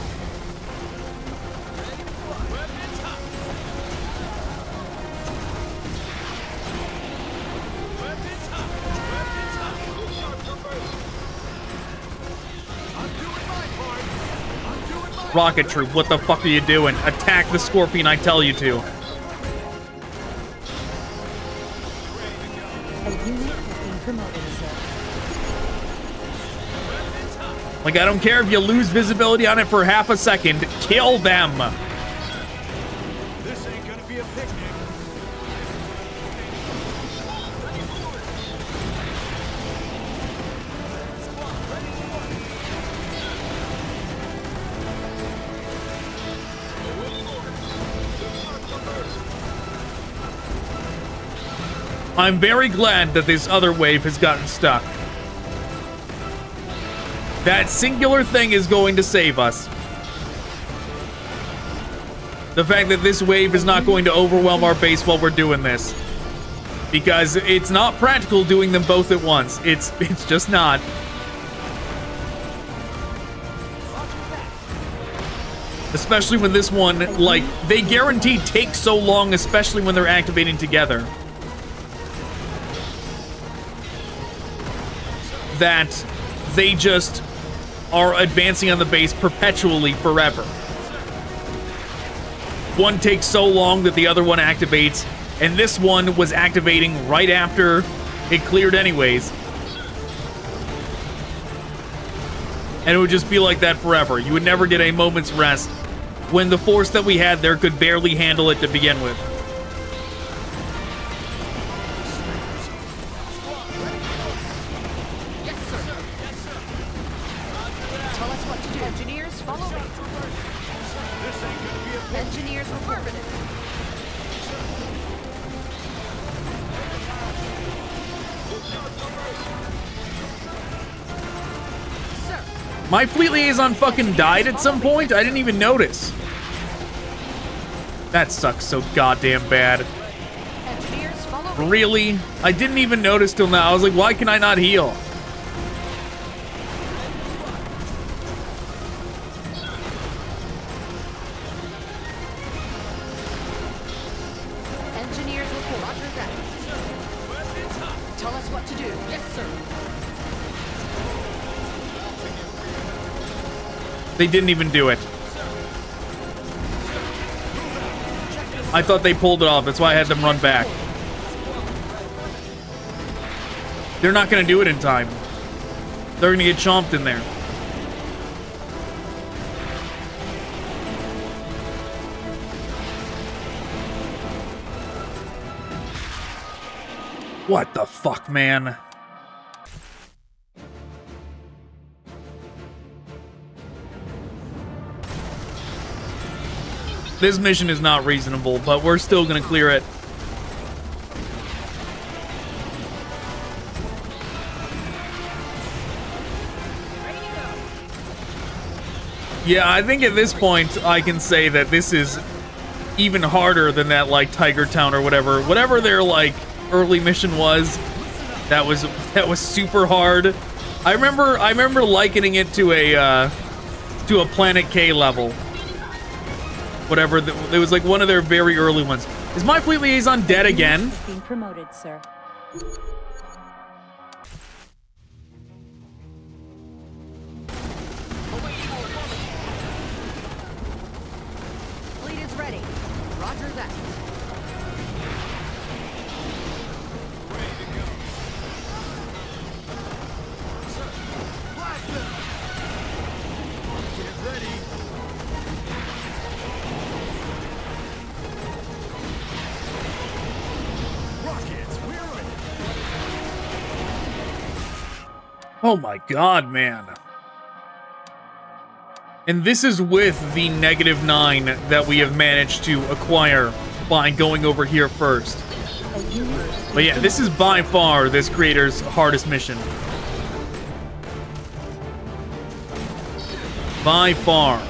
Rocket Troop, what the fuck are you doing? Attack the Scorpion, I tell you to. Like, I don't care if you lose visibility on it for half a second. Kill them. This ain't gonna be a picnic. I'm very glad that this other wave has gotten stuck. That singular thing is going to save us. The fact that this wave is not going to overwhelm our base while we're doing this. Because it's not practical doing them both at once. It's it's just not. Especially when this one, like, they guaranteed take so long, especially when they're activating together. That they just are advancing on the base perpetually forever. One takes so long that the other one activates, and this one was activating right after it cleared anyways. And it would just be like that forever. You would never get a moment's rest when the force that we had there could barely handle it to begin with. My fleet liaison fucking died at some point? I didn't even notice. That sucks so goddamn bad. Really? I didn't even notice till now. I was like, why can I not heal? They didn't even do it. I thought they pulled it off. That's why I had them run back. They're not going to do it in time. They're going to get chomped in there. What the fuck, man? This mission is not reasonable, but we're still gonna clear it. Yeah, I think at this point I can say that this is even harder than that, like, Tiger Town or whatever. Whatever their, like, early mission was, that was that was super hard. I remember I remember likening it to a uh, to a Planet K level. Whatever, the, it was like one of their very early ones. Is my fleet liaison dead again? Being promoted, sir. Roger that. Ready to go. Sir, blast them. Get ready. Rockets, we're ready. Oh my god, man. And this is with the negative nine that we have managed to acquire by going over here first. But yeah, this is by far this creator's hardest mission. By far.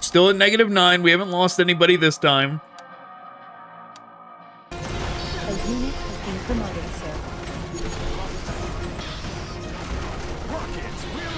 Still at negative nine. We haven't lost anybody this time. A unit has been promoted, sir. Rockets, we're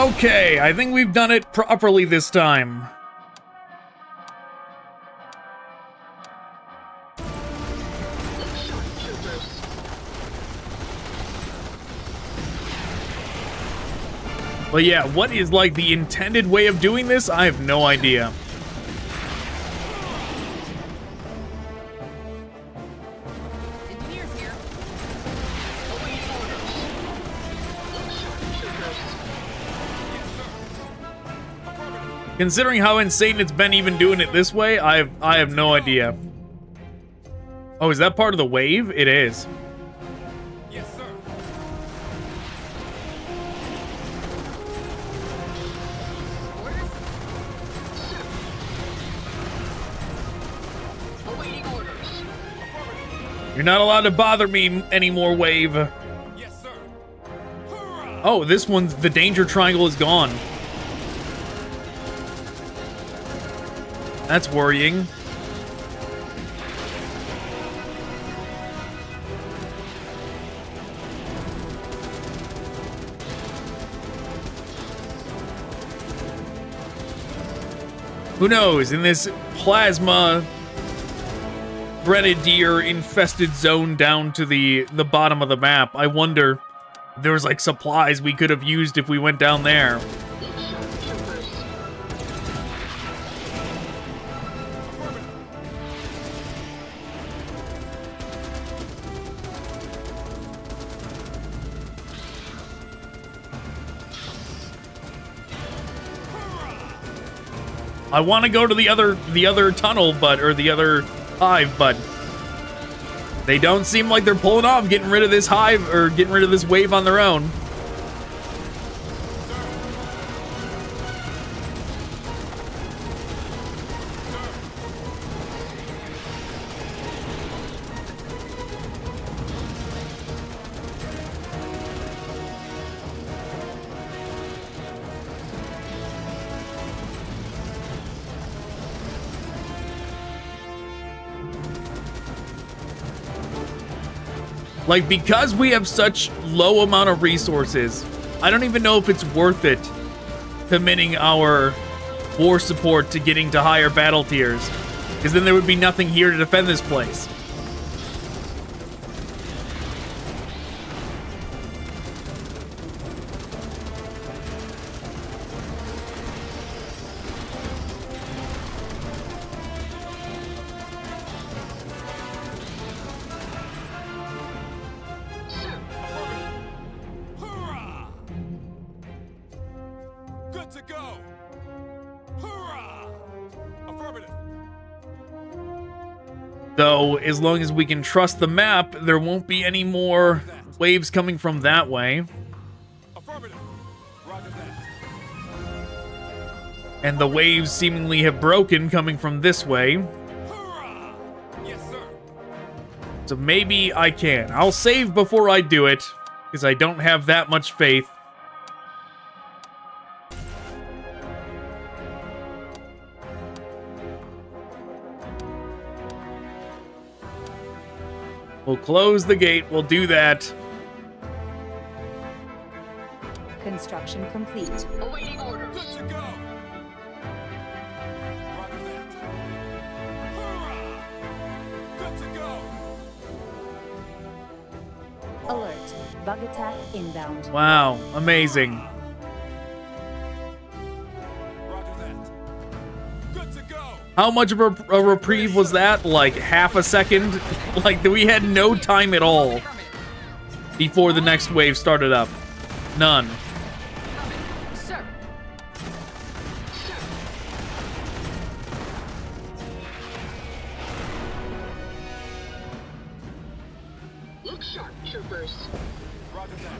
okay, I think we've done it properly this time. But yeah, what is like the intended way of doing this? I have no idea. Considering how insane it's been even doing it this way, I have, I have no idea. Oh, is that part of the wave? It is. Yes, sir. Orders? Awaiting orders. You're not allowed to bother me anymore, wave. Yes, sir. Hurrah! Oh, this one's... the danger triangle is gone. That's worrying. Who knows, in this plasma grenadier infested zone down to the, the bottom of the map, I wonder if there was like supplies we could have used if we went down there. I want to go to the other the other tunnel, but or the other hive, but They don't seem like they're pulling off getting rid of this hive or getting rid of this wave on their own. Like, because we have such low amount of resources, I don't even know if it's worth it committing our war support to getting to higher battle tiers, because then there would be nothing here to defend this place. So, as long as we can trust the map, there won't be any more waves coming from that way. Affirmative. Roger that. And the waves seemingly have broken coming from this way. Hurrah! Yes, sir. So maybe I can. I'll save before I do it, because I don't have that much faith. We'll close the gate. We'll do that. Construction complete. Awaiting order. Good to go. Roger that. Hurrah! Good to go. Alert. Bug attack inbound. Wow. Amazing. Roger that. Good to go. How much of a, a reprieve was that? Like half a second? Like, we had no time at all before the next wave started up. None. Look sharp, troopers. Roger that.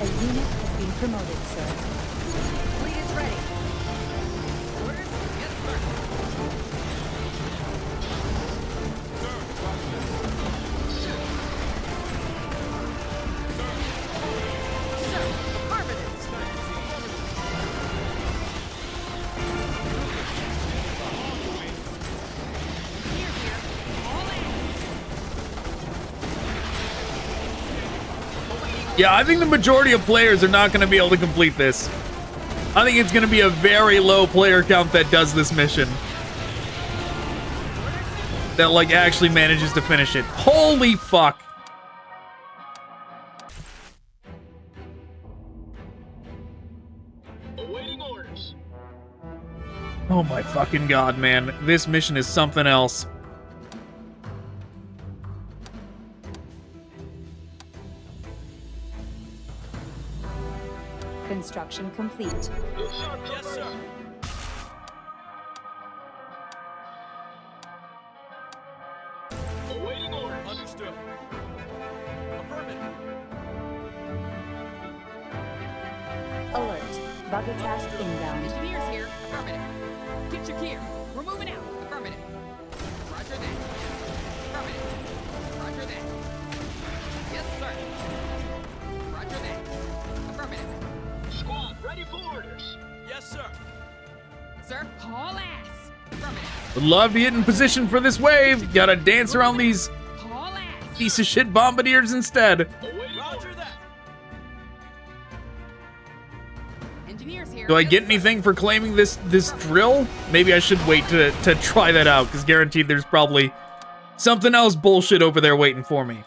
A unit has been promoted, sir. Fleet is ready. Orders? Yes, sir. Sir, yeah, I think the majority of players are not going to be able to complete this. I think it's going to be a very low player count that does this mission. That, like, actually manages to finish it. Holy fuck. Awaiting orders. Oh my fucking god, man. This mission is something else. Construction complete. Yes, sir. Awaiting orders. Understood. Affirmative. Alert. Bug attack inbound. Engineers here. Affirmative. Get your gear. We're moving out. Affirmative. Roger that. Affirmative. Roger that. Yes, sir. Roger that. Affirmative. Squad, ready for orders. Yes, sir. Sir, haul ass. Would love to get in position for this wave. Gotta dance around these piece of shit bombardiers instead. Roger that. Engineers here. Do I get anything for claiming this this drill? Maybe I should wait to to try that out, because guaranteed there's probably something else bullshit over there waiting for me.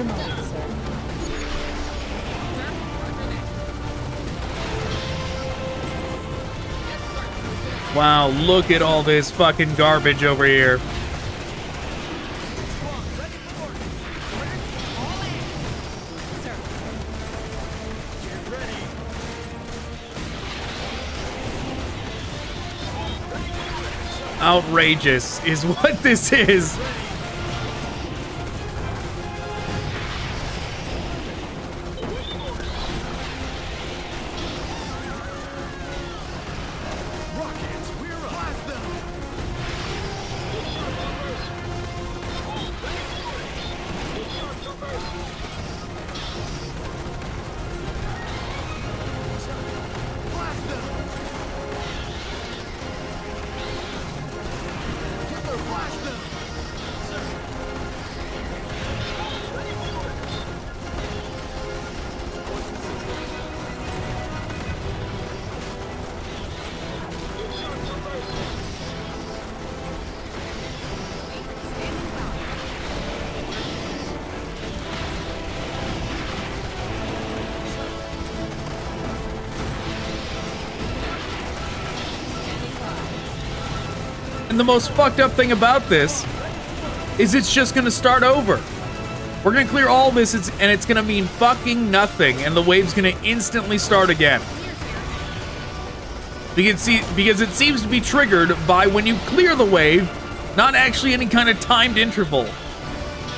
a moment, sir. Wow, look at all this fucking garbage over here. Outrageous is what this is. The most fucked up thing about this is it's just gonna start over. We're gonna clear all this and it's gonna mean fucking nothing, and the wave's gonna instantly start again. You can see, because it seems to be triggered by when you clear the wave, not actually any kind of timed interval.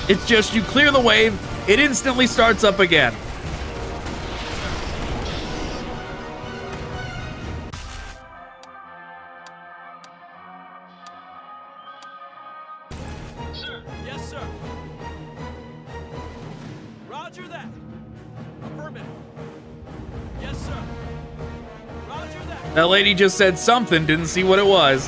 It's just you clear the wave, it instantly starts up again. That lady just said something, didn't see what it was.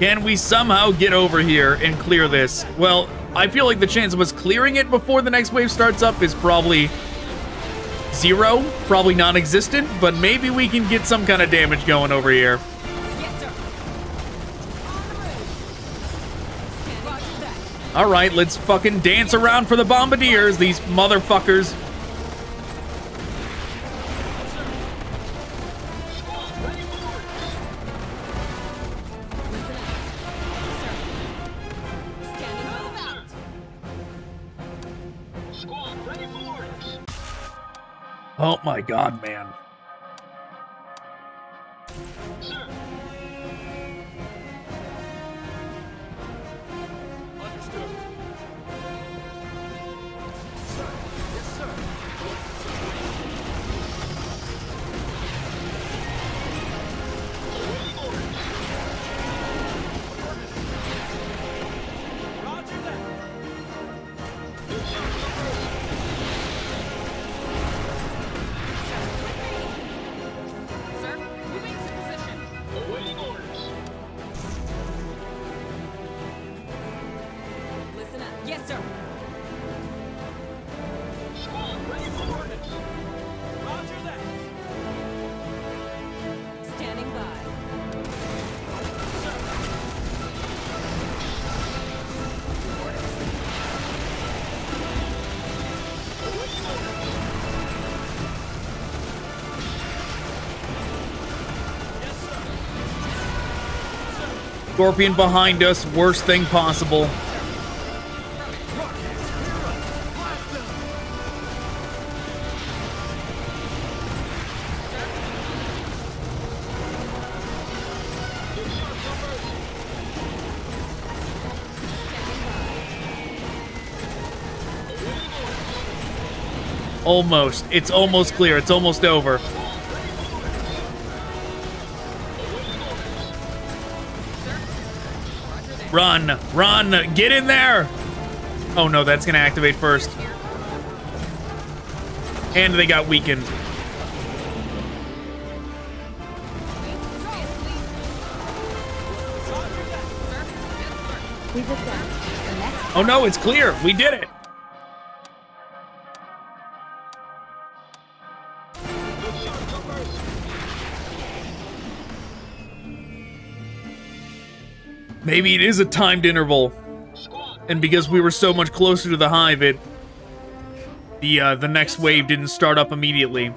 Can we somehow get over here and clear this? Well, I feel like the chance of us clearing it before the next wave starts up is probably zero, probably non-existent, but maybe we can get some kind of damage going over here. All right, let's fucking dance around for the bombardiers, these motherfuckers. Oh my God, man. Scorpion behind us, worst thing possible. Almost. It's almost clear. It's almost over. Run, run, get in there! Oh no, that's gonna activate first. And they got weakened. Oh no, it's clear, we did it! Maybe it is a timed interval. And because we were so much closer to the hive, it... The, uh, the next wave didn't start up immediately.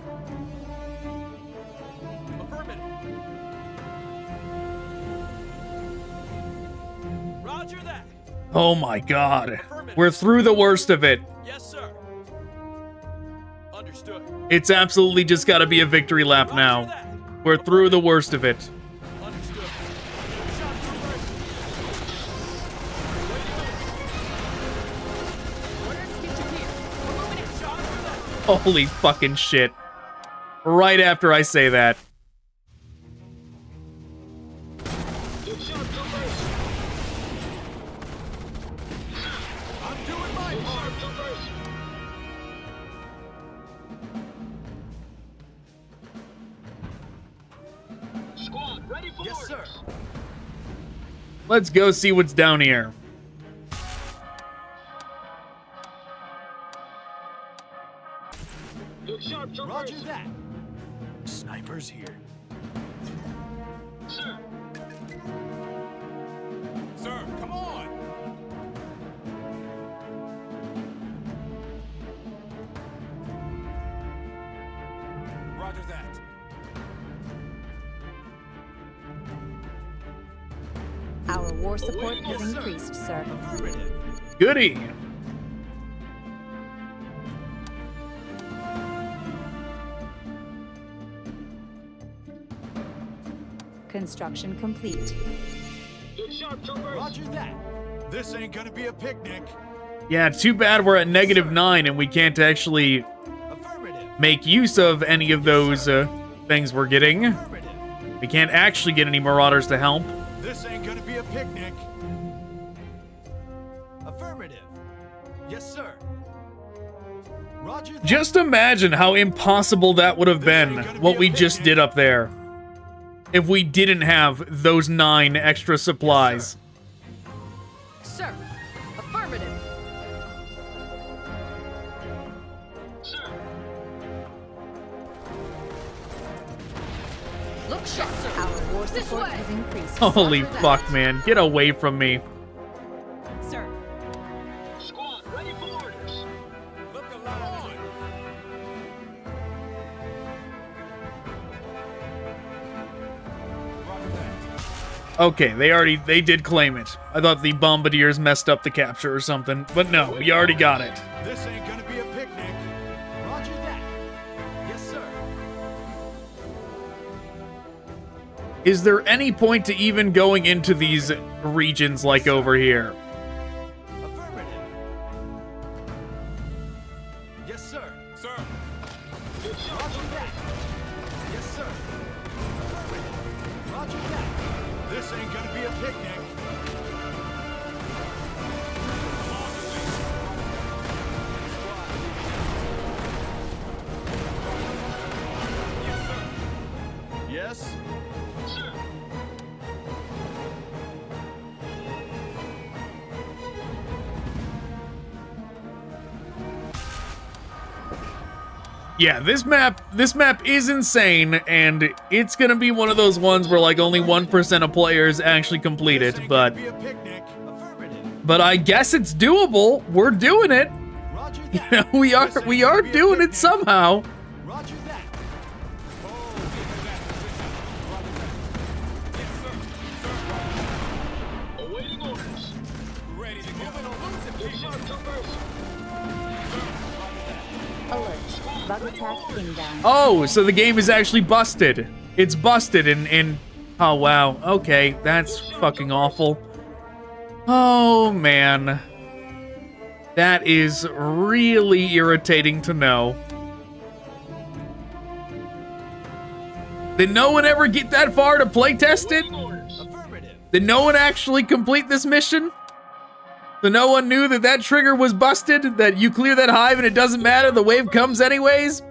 Roger that. Oh my god. We're through the worst of it. Yes, sir. Understood. It's absolutely just gotta be a victory lap now. We're through the worst of it. Holy fucking shit. Right after I say that. Squad, ready for yes, sir. Let's go see what's down here. Roger that. Snipers here. Sir. Sir, come on. Roger that. Our war support has yes, increased, sir. sir. Goody. Construction complete. Roger that. This ain't gonna be a picnic. Yeah, too bad we're at negative nine and we can't actually make use of any of those uh, things we're getting. We can't actually get any marauders to help. This ain't gonna be a picnic. Affirmative. Yes, sir. Roger that. Just imagine how impossible that would have been, what we just did up there. If we didn't have those nine extra supplies. Yes, sir. Sir, affirmative. Sir. Look sharp, sir. Our war support has increased. Holy fuck, man. Get away from me. Sir. Squad, ready for orders. Look alive. Okay, they already, they did claim it. I thought the bombardiers messed up the capture or something, but no, we already got it. This ain't gonna be a picnic. Roger that. Yes, sir. Is there any point to even going into these regions like over here? Affirmative. Yes, sir. Sir. Roger that. Yes, sir. Affirmative. Roger that. This ain't gonna be a picnic. Yes, sir. Yes? Sir. Yeah, this map, this map is insane, and it's gonna be one of those ones where like only one percent of players actually complete it, but... But I guess it's doable. We're doing it. You know, we are, we are doing it somehow. Oh, so the game is actually busted. It's busted and, and... Oh, wow. Okay, that's fucking awful. Oh, man. That is really irritating to know. Did no one ever get that far to playtest it? Did no one actually complete this mission? So no one knew that that trigger was busted, that you clear that hive and it doesn't matter, the wave comes anyways?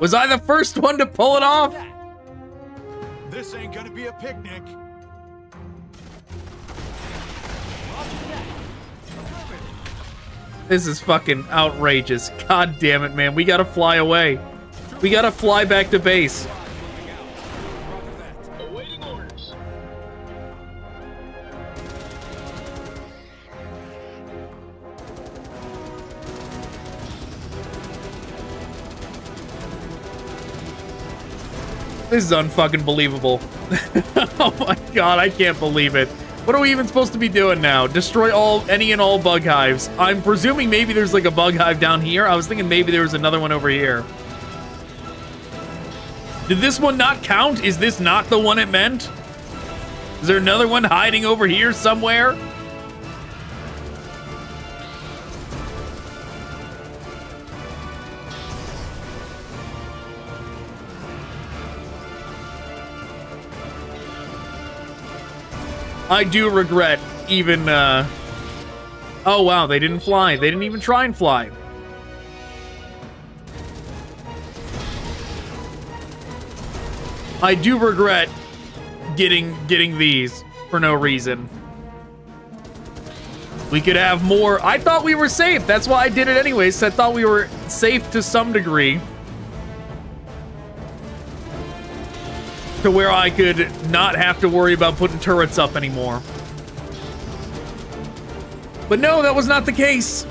Was I the first one to pull it off? This ain't gonna be a picnic. This is fucking outrageous. God damn it, man. We gotta fly away. We gotta fly back to base. This is unfucking believable. Oh my god, I can't believe it. What are we even supposed to be doing now? Destroy all any and all bug hives. I'm presuming maybe there's like a bug hive down here. I was thinking maybe there was another one over here. Did this one not count? Is this not the one it meant? Is there another one hiding over here somewhere? I do regret even, uh... oh, wow, they didn't fly. They didn't even try and fly. I do regret getting getting these for no reason. We could have more. I thought we were safe. That's why I did it anyways. I thought we were safe to some degree. To where I could not have to worry about putting turrets up anymore. But no, that was not the case.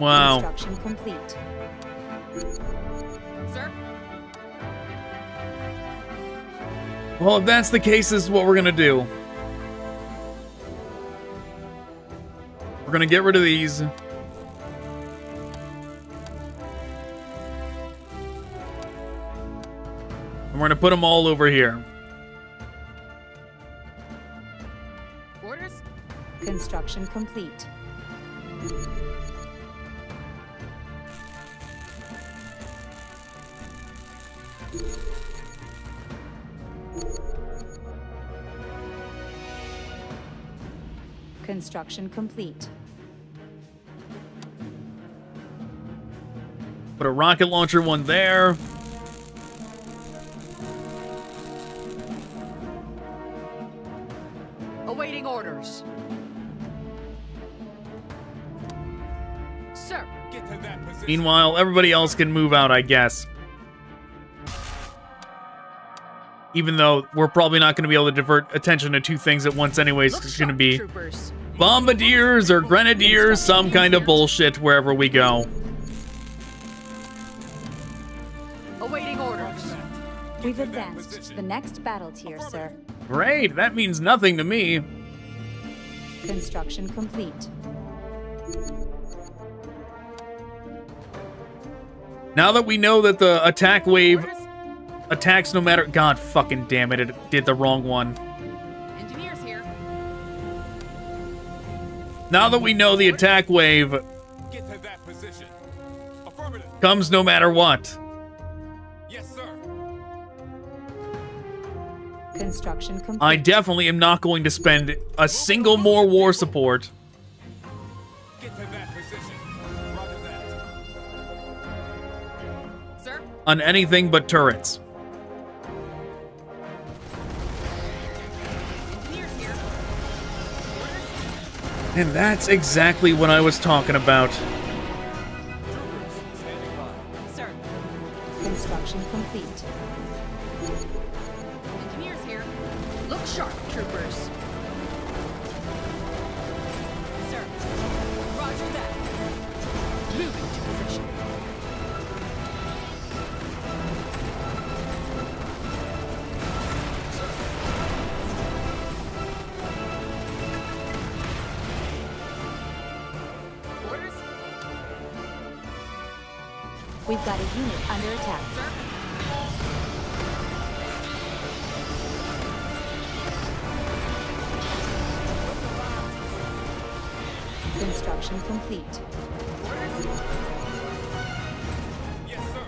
Wow. Construction complete. Sir? Well, if that's the case, this is what we're gonna do. We're gonna get rid of these. And we're gonna put them all over here. Orders? Construction complete. Construction complete. Put a rocket launcher one there. Awaiting orders. Sir, get to that position. Meanwhile, everybody else can move out, I guess. Even though we're probably not going to be able to divert attention to two things at once anyways. It's going to be... Troopers. Bombardiers or grenadiers, some kind of bullshit wherever we go. Awaiting orders. We've advanced to the next battle tier, sir. Great, that means nothing to me. Construction complete. Now that we know that the attack wave attacks no matter... God fucking damn it, it did the wrong one. Now that we know the attack wave get to that position. Affirmative. Comes no matter what. Yes, sir. Construction complete. I definitely am not going to spend a single more war support. Get to that position. Roger that. Sir? On anything but turrets. And that's exactly what I was talking about. Sir. Construction complete. Engineers here. Look sharp, troopers. Sir. Roger that. Moving to position. We've got a unit under attack. Construction complete. Yes, sir.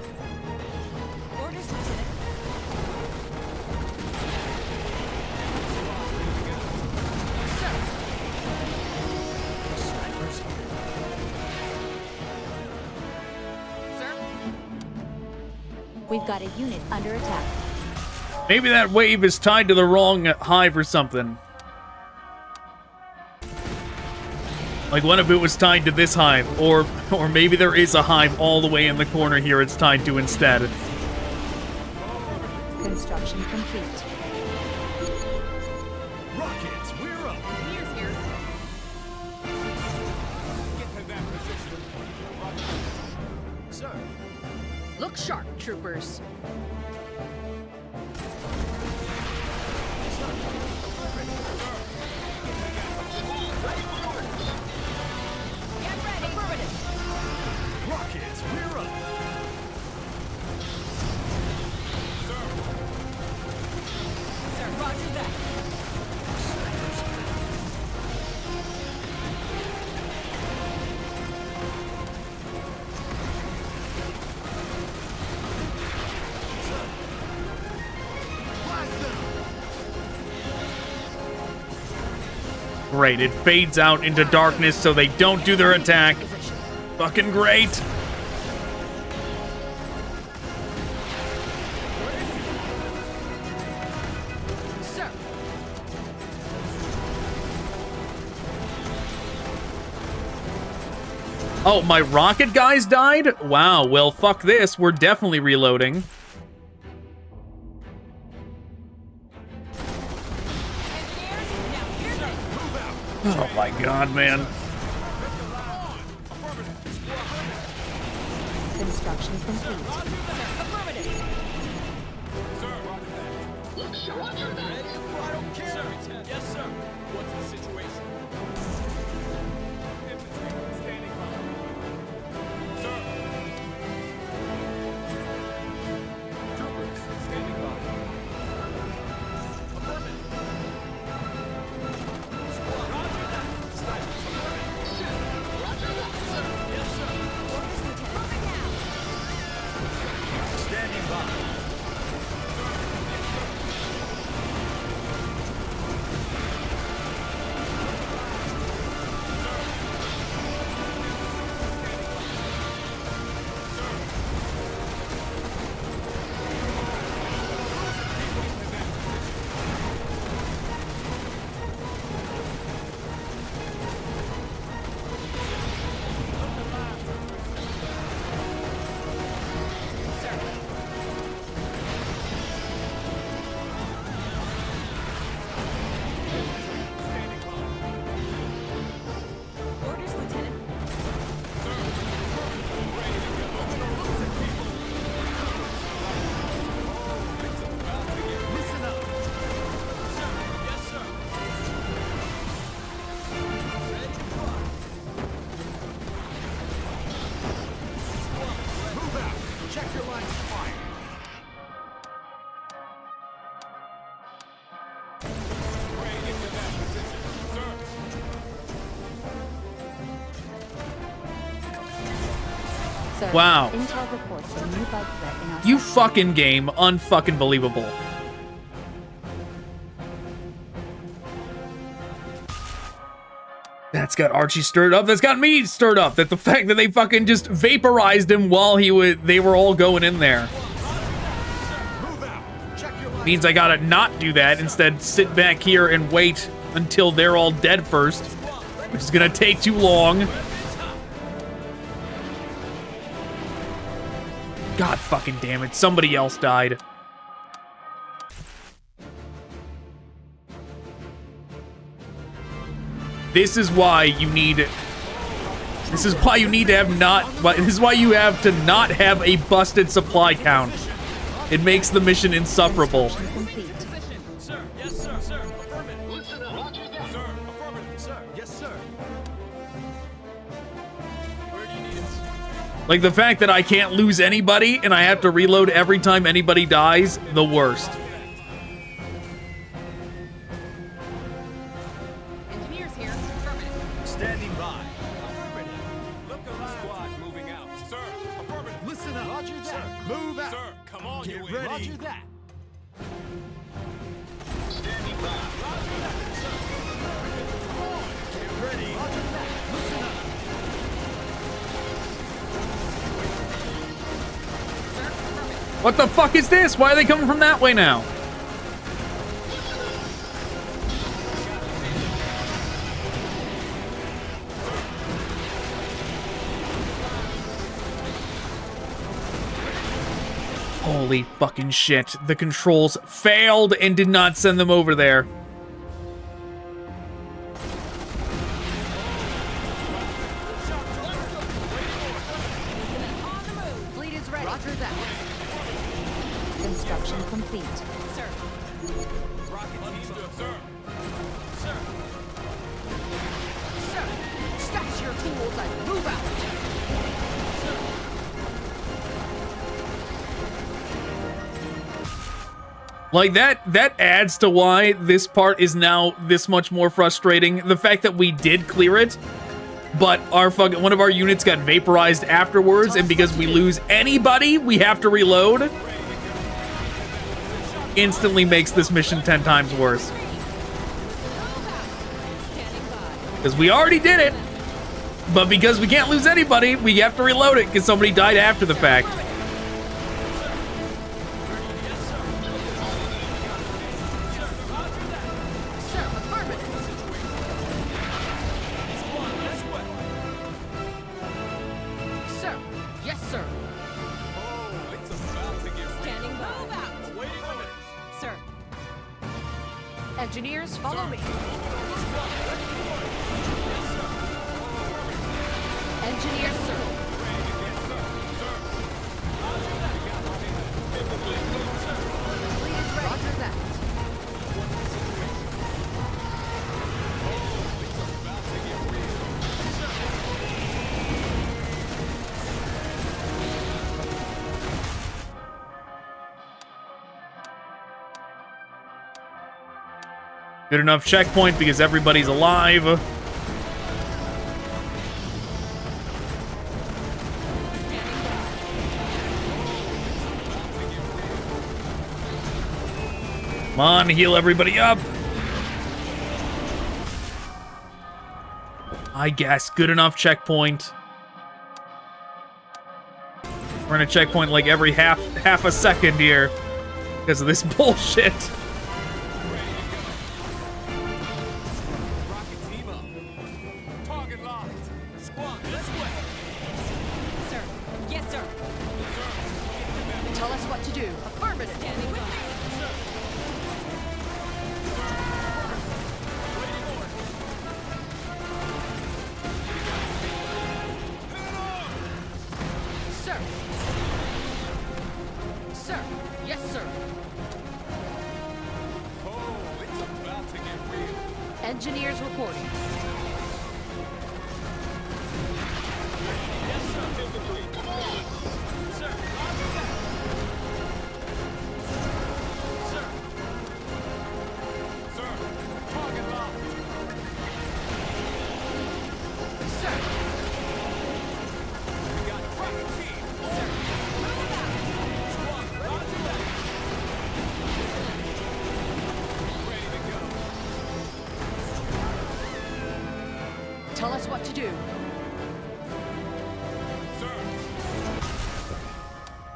Orders, Lieutenant. We've got a unit under attack. Maybe that wave is tied to the wrong hive or something. Like one of it was tied to this hive, or or maybe there is a hive all the way in the corner here it's tied to instead. Construction complete. Rockets, we're up. Here's here. Get to that position. Sir. Look sharp, troopers. Great. It fades out into darkness so they don't do their attack. Fucking great. Oh, my rocket guys died? Wow, well, fuck this. We're definitely reloading. Oh my god, man. Construction complete. Yes, sir. What's the situation? Wow. Intel reports a new bug threat in our you fucking game. Unfucking believable. That's got Archie stirred up. That's got me stirred up. That the fact that they fucking just vaporized him while he was they were all going in there. Means I gotta not do that. Instead, sit back here and wait until they're all dead first. Which is gonna take too long. God fucking damn it, somebody else died. This is why you need This is why you need to have not this is why you have to not have a busted supply count. It makes the mission insufferable. Like, the fact that I can't lose anybody and I have to reload every time anybody dies, the worst. Engineers here. Affirmative. Standing by. Affirmative. Look around. Squad moving out. Sir, affirmative. Listen up. Roger that. Sir, move out. Sir, come on, get you ready. Roger that. Standing by. Roger that, sir. Come on, get ready. Roger that. Listen up. What the fuck is this? Why are they coming from that way now? Holy fucking shit. The controls failed and did not send them over there. Like, that, that adds to why this part is now this much more frustrating. The fact that we did clear it, but our fucking, one of our units got vaporized afterwards, and because we lose anybody, we have to reload. Instantly makes this mission ten times worse. Because we already did it, but because we can't lose anybody, we have to reload it because somebody died after the fact. Good enough checkpoint because everybody's alive. Come on, heal everybody up. I guess. Good enough checkpoint. We're in a checkpoint like every half half a second here because of this bullshit.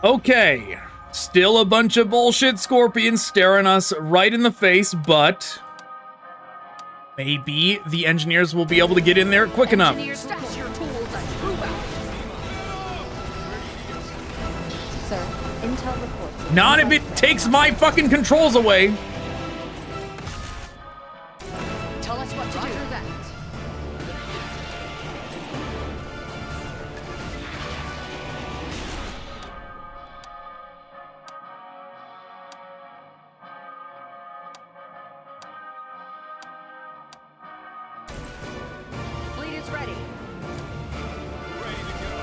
Okay, still a bunch of bullshit scorpions staring us right in the face, but maybe the engineers will be able to get in there quick enough. Not if it takes my fucking controls away. Ready. Ready to go.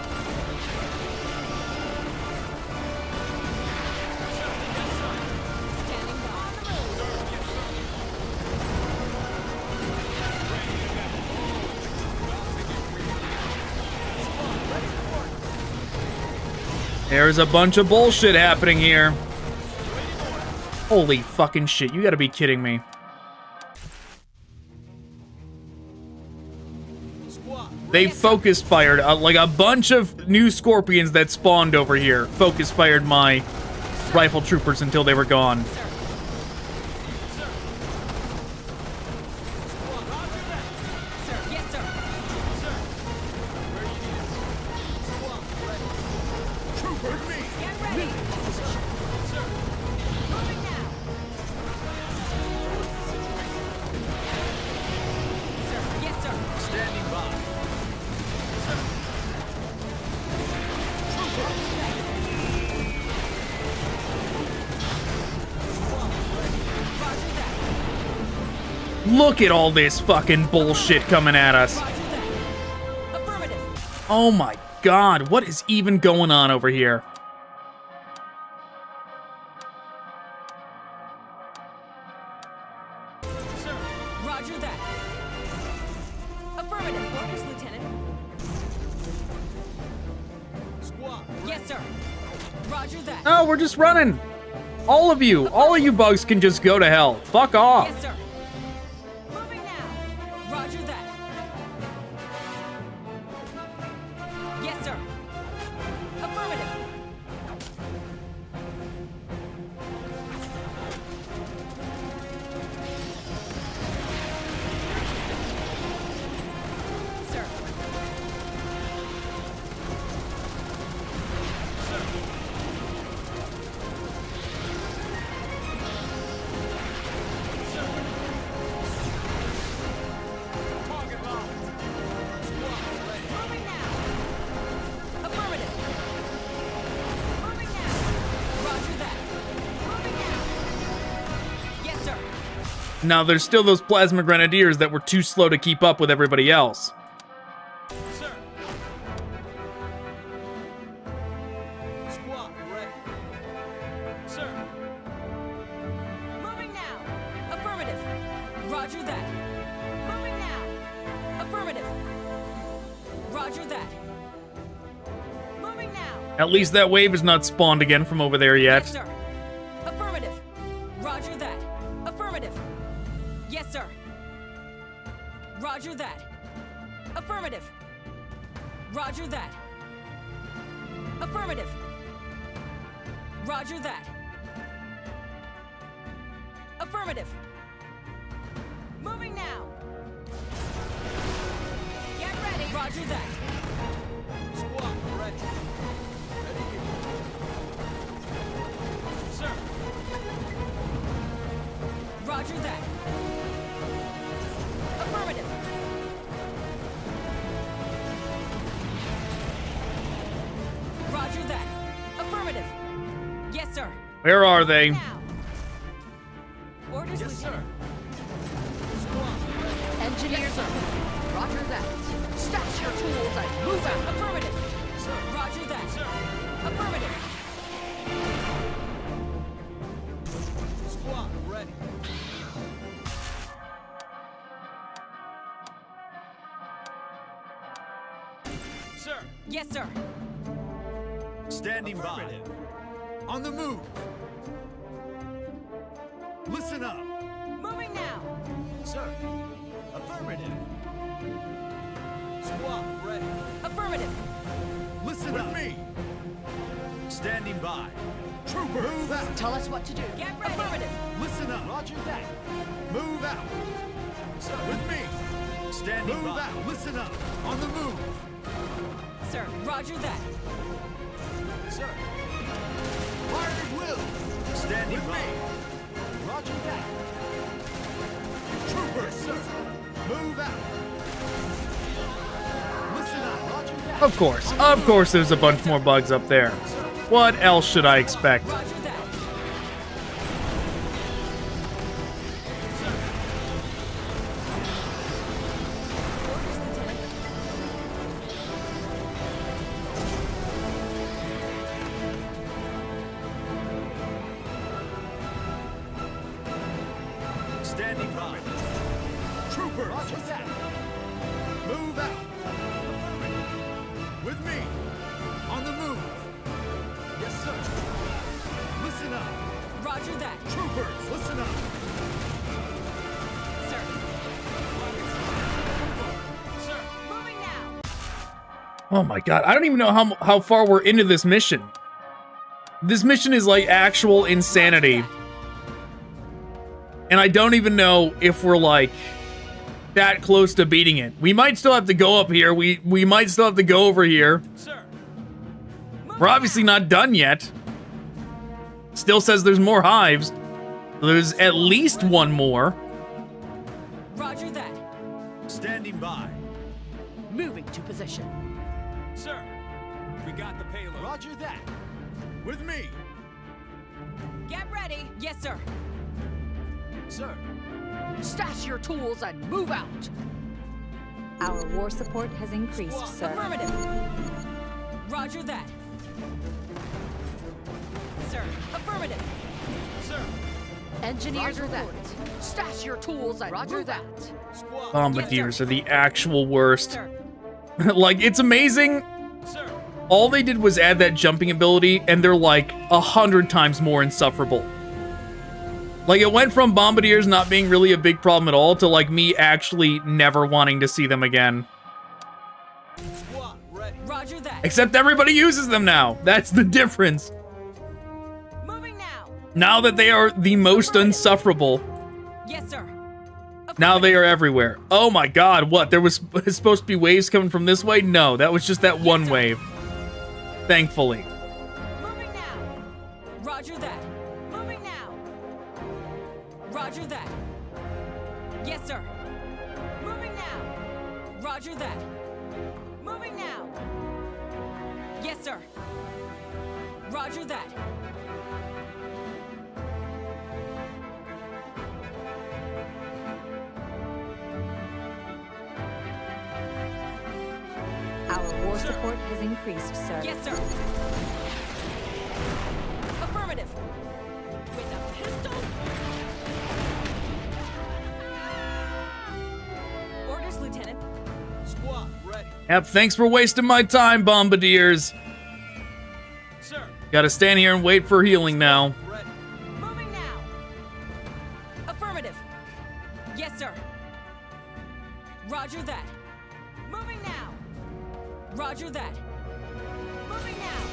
There's a bunch of bullshit happening here. Holy fucking shit, you gotta be kidding me. They focus fired, uh, like a bunch of new scorpions that spawned over here. Focus fired my rifle troopers until they were gone. Look at all this fucking bullshit coming at us. Oh my god, what is even going on over here? Sir, roger that. Affirmative orders, Lieutenant. Squad. Yes, sir. Roger that. No, we're just running. All of you, all of you bugs can just go to hell. Fuck off. Yes, sir. Now, there's still those plasma grenadiers that were too slow to keep up with everybody else. Sir. Squad ready. Sir. Moving now. Affirmative. Roger that. Moving now. Affirmative. Roger that. Moving now. At least that wave is not spawned again from over there yet. Yes, sir. Affirmative. Roger that. Affirmative. Yes, sir. Roger that. Affirmative. Roger that. Affirmative. Roger that. Affirmative. Moving now. Get ready. Roger that. Squad ready. Ready. Sir. Roger that. Affirmative. Roger that. Affirmative. Yes, sir. Where are they? Now. Orders, yes, sir. Engineer, sir. Roger that. Stash your tools and move out. Affirmative. Sir. Roger that. Sir. Affirmative. Squad ready. Sir. Yes, sir. Standing by. On the move. Listen up. Moving now. Sir. Affirmative. Squad ready. Affirmative. Listen up. With me. Standing by. Trooper, move out. Tell us what to do. Get ready. Affirmative. Listen up. Roger that. Move out. Sir. With me. Standing by. Move out. Listen up. On the move. Sir, roger that. Sir. Fire at will. Standing with by. Me. Roger that. Trooper, yes, sir. Move out. Listen up. Roger that. Of course. Of course there's a bunch more bugs up there. What else should I expect? Roger that. Yes, sir. Listen up. Roger that. Troopers, listen up. Sir. Sir, moving now. Oh my god, I don't even know how how far we're into this mission. This mission is like actual insanity. And I don't even know if we're like that close to beating it. We might still have to go up here. We we might still have to go over here. Sir. We're obviously not done yet. Still says there's more hives. There's at least one more. Roger that. Standing by. Moving to position. Sir, we got the payload. Roger that. With me. Get ready. Yes, sir. Sir. Stash your tools and move out. Our war support has increased, Squad. Sir. Affirmative. Roger that. Sir, affirmative. Sir. Engineers are that. Stash your tools and Roger that. Bombardiers yes, are the actual worst. Like, it's amazing. Sir. All they did was add that jumping ability, and they're like a hundred times more insufferable. Like, it went from bombardiers not being really a big problem at all to, like, me actually never wanting to see them again. Roger that. Except everybody uses them now. That's the difference. Moving now. Now that they are the most insufferable. Yes, sir. Now they are everywhere. Oh my god, what? There was supposed to be waves coming from this way? No, that was just that yes, one sir. Wave. Thankfully. Moving now. Roger that. Moving now. Roger that. Yes, sir. Moving now. Roger that. Moving now. Yes, sir. Roger that. Our war sir. Support has increased, sir. Yes, sir. Affirmative. With a pistol. Orders, Lieutenant. Squad ready. Yep, thanks for wasting my time, bombardiers. Sir. Gotta stand here and wait for healing now. Ready. Moving now. Affirmative. Yes, sir. Roger that. Moving now. Roger that. Moving now.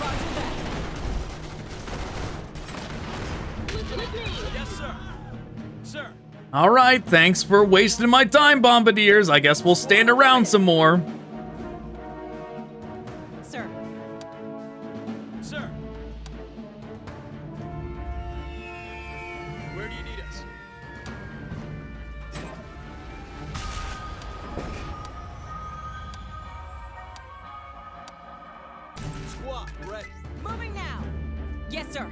Roger that. Lieutenant Green. Yes, sir. Sir. All right, thanks for wasting my time, bombardiers. I guess we'll stand around some more. Sir. Sir. Where do you need us? Squad, ready. Moving now. Yes, sir.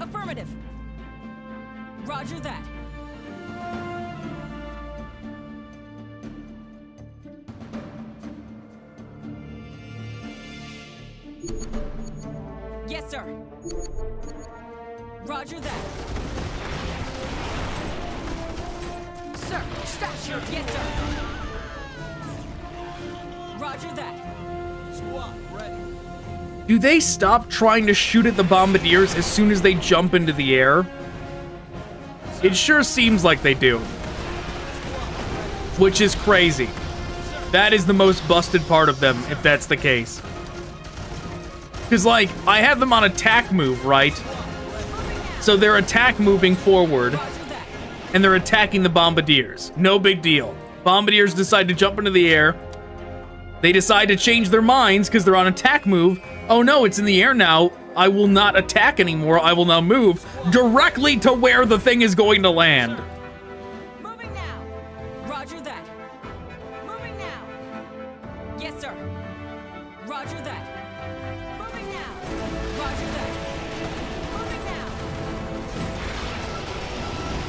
Affirmative. Roger that. Yes, sir. Roger that. Sir, stash your... Yes, sir. Roger that. Squad, ready. Do they stop trying to shoot at the bombardiers as soon as they jump into the air? It sure seems like they do. Which is crazy. That is the most busted part of them, if that's the case. Because, like, I have them on attack move, right? So they're attack moving forward, and they're attacking the bombardiers. No big deal. Bombardiers decide to jump into the air. They decide to change their minds because they're on attack move. Oh no, it's in the air now. I will not attack anymore. I will now move directly to where the thing is going to land. Sir. Moving now. Roger that. Moving now. Yes, sir. Roger that. Moving now. Roger that. Moving now.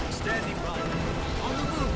Standing by. On the move.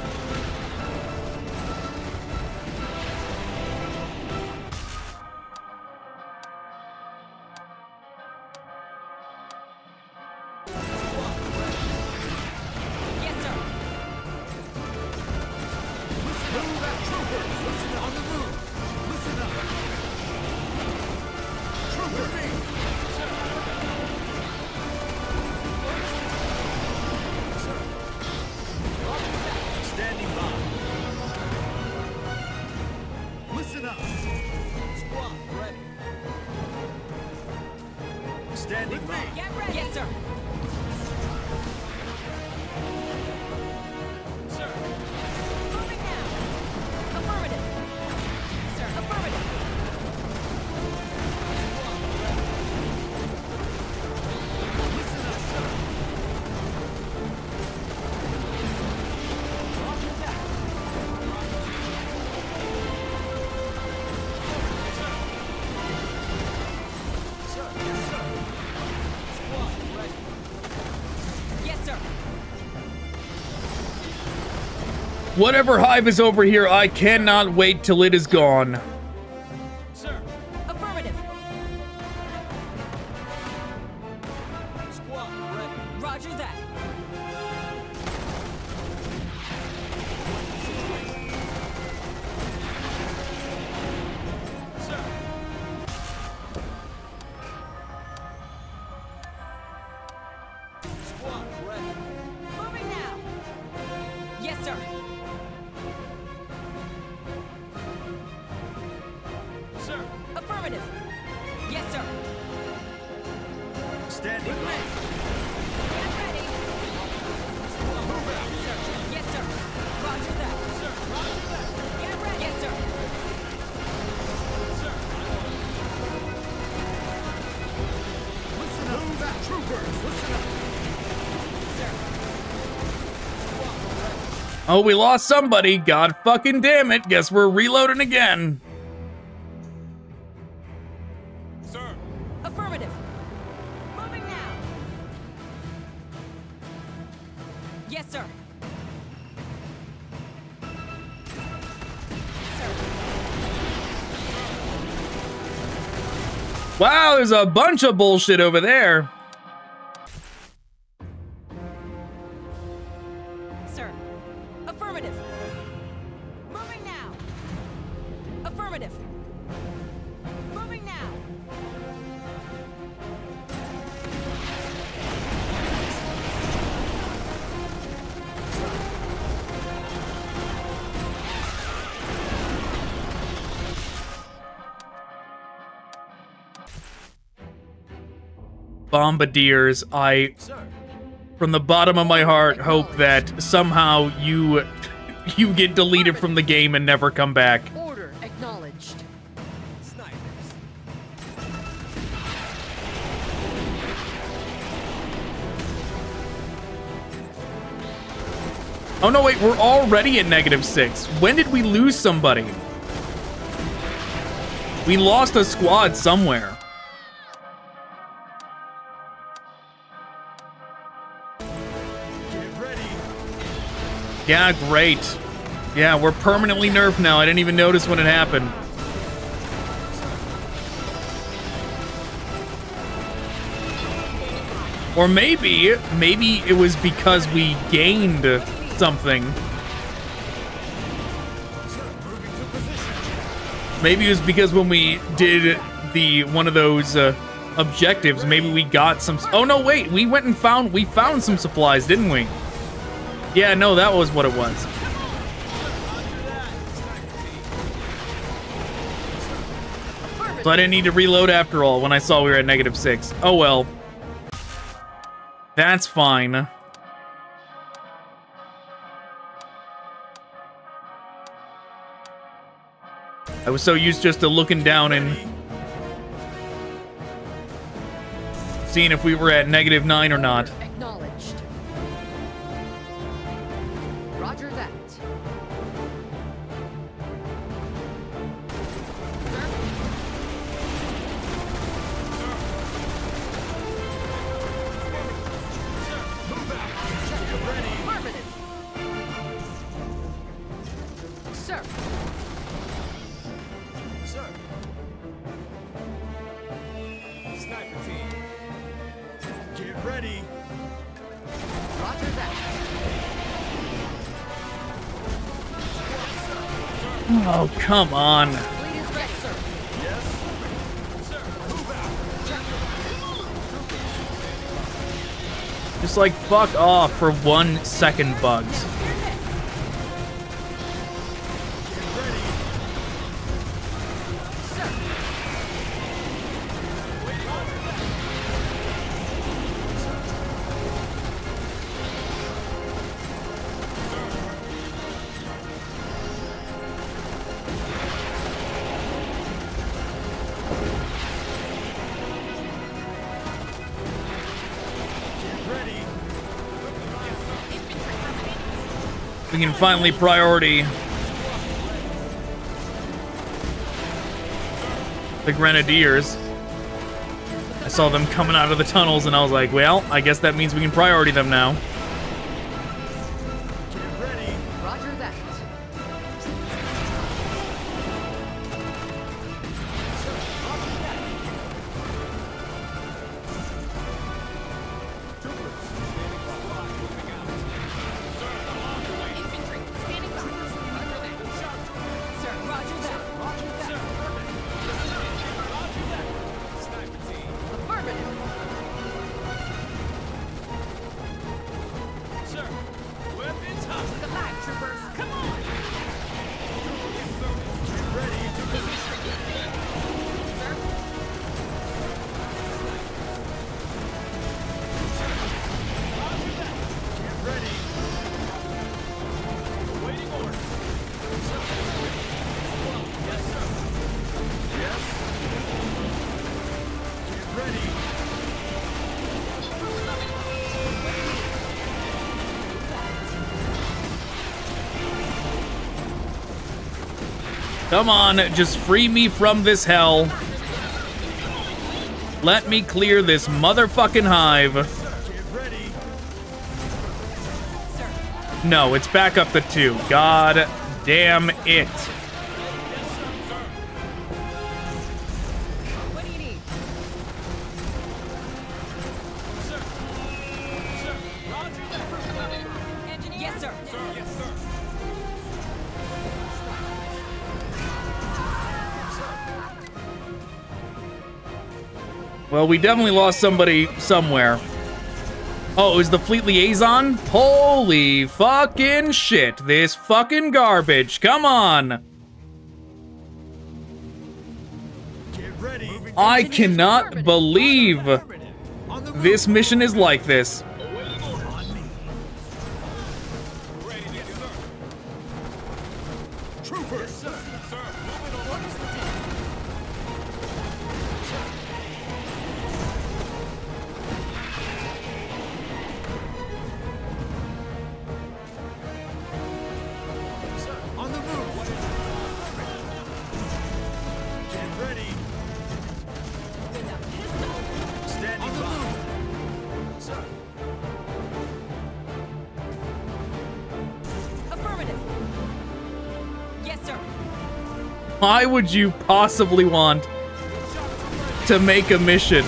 Whatever hive is over here, I cannot wait till it is gone. Sir, affirmative. Squad ready. Roger that. Sir. Squad ready. Moving now. Yes, sir. Yes, sir. Standing. Get ready. Move out. Yes, sir. Roger that. Sir, roger that. Get ready. Yes, sir. Sir, listen up. Move out, troopers. Listen up. Sir. Oh, we lost somebody. God fucking damn it. Guess we're reloading again. Wow, there's a bunch of bullshit over there. Sir, affirmative. Moving now. Affirmative. Moving now. Bombardiers, I, from the bottom of my heart, hope that somehow you, you get deleted from the game and never come back. Order acknowledged. Snipers. Oh no, wait, we're already at negative six. When did we lose somebody? We lost a squad somewhere. Yeah, great. Yeah, we're permanently nerfed now. I didn't even notice when it happened. Or maybe, maybe it was because we gained something. Maybe it was because when we did the one of those uh, objectives, maybe we got some... Oh, no, wait. We went and found... We found some supplies, didn't we? Yeah, no, that was what it was. So I didn't need to reload after all when I saw we were at negative six. Oh well. That's fine. I was so used just to looking down and seeing if we were at negative nine or not. Oh, come on. Just like, fuck off for one second, bugs. We can finally priority the Grenadiers. I saw them coming out of the tunnels and I was like, well, I guess that means we can priority them now. Get ready. Roger that. Come on, just free me from this hell. Let me clear this motherfucking hive. No, it's back up to two. God damn it. What do you need? Sir. Sir. Roger that. Engineer? Yes, sir. Sir. Yes, sir. Well, we definitely lost somebody somewhere. Oh, it was the fleet liaison? Holy fucking shit. This fucking garbage. Come on. Get ready. I cannot believe this mission is like this. Why would you possibly want to make a mission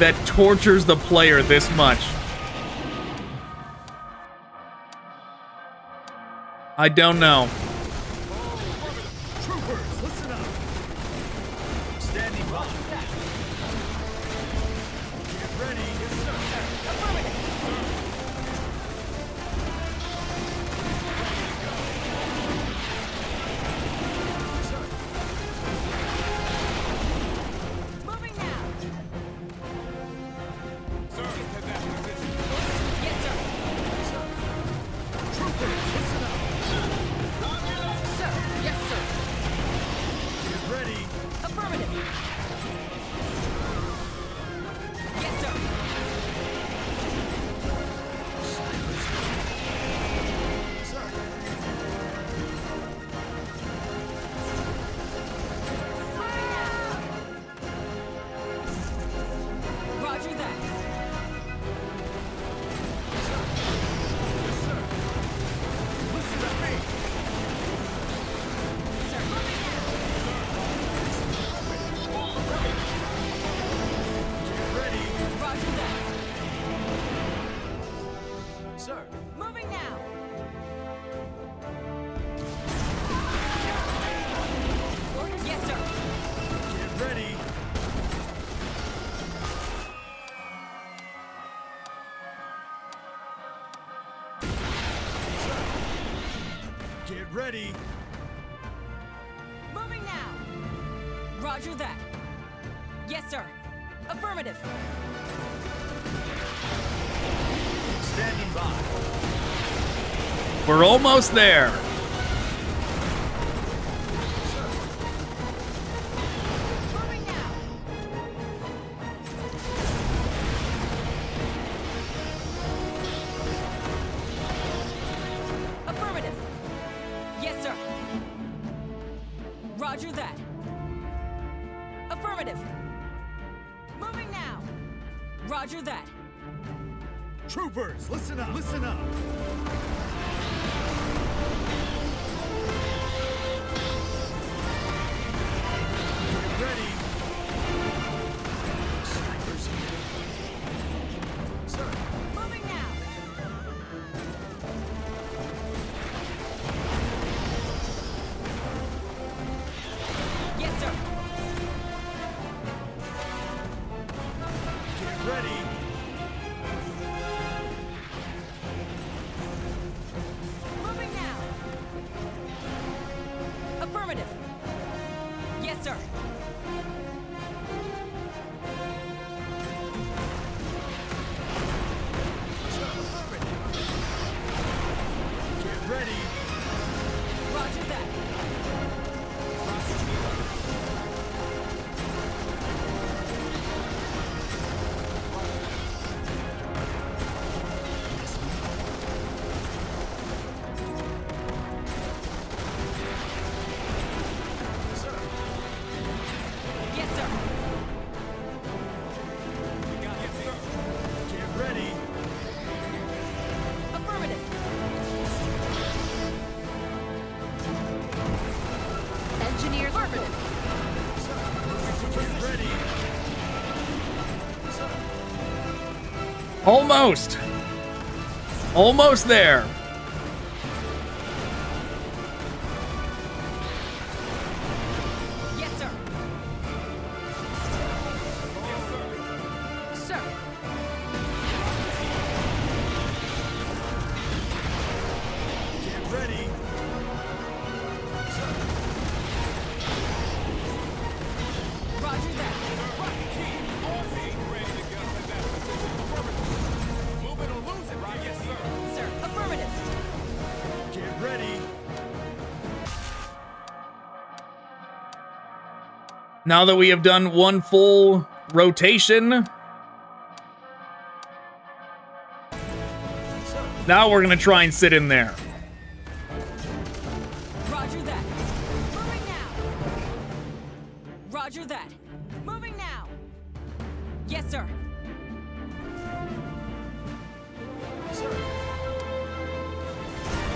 that tortures the player this much? I don't know. Ready. Moving now. Roger that. Yes, sir. Affirmative. Standing by. We're almost there. Almost. Almost there. Yes, sir. Yes, sir. Get ready. Roger that. Rocket team. All being ready to go in that position. Affirmative. Move it or lose it, right? Yes, sir. Sir, affirmative. Get ready. Now that we have done one full rotation, now we're gonna try and sit in there. Roger that. Moving now. Roger that. Moving now. Yes, sir.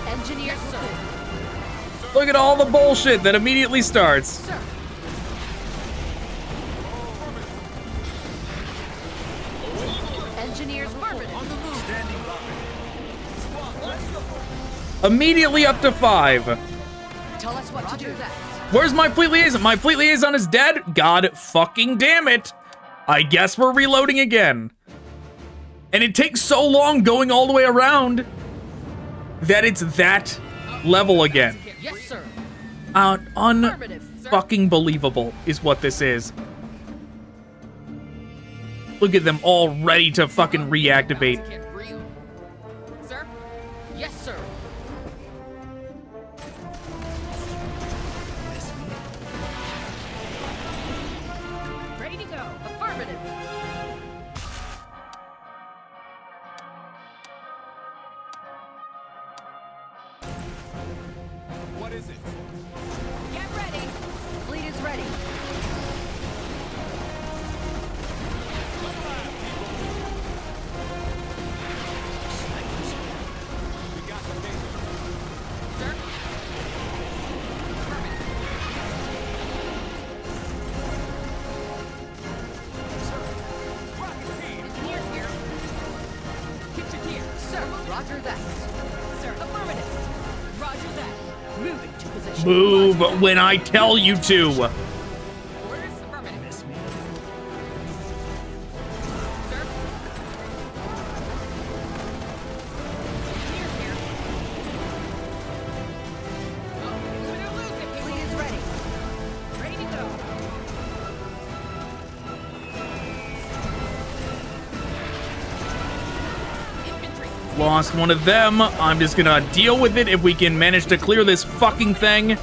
Engineer, sir. Look at all the bullshit that immediately starts. Sir. Immediately up to five. Tell us what to do. Where's my fleet liaison? My fleet liaison is dead? God fucking damn it. I guess we're reloading again. And it takes so long going all the way around that it's that level again. Yes, sir. Uh, un-fucking believable is what this is. Look at them all ready to fucking reactivate. Move when I tell you to. Lost one of them. I'm just gonna deal with it if we can manage to clear this fucking thing.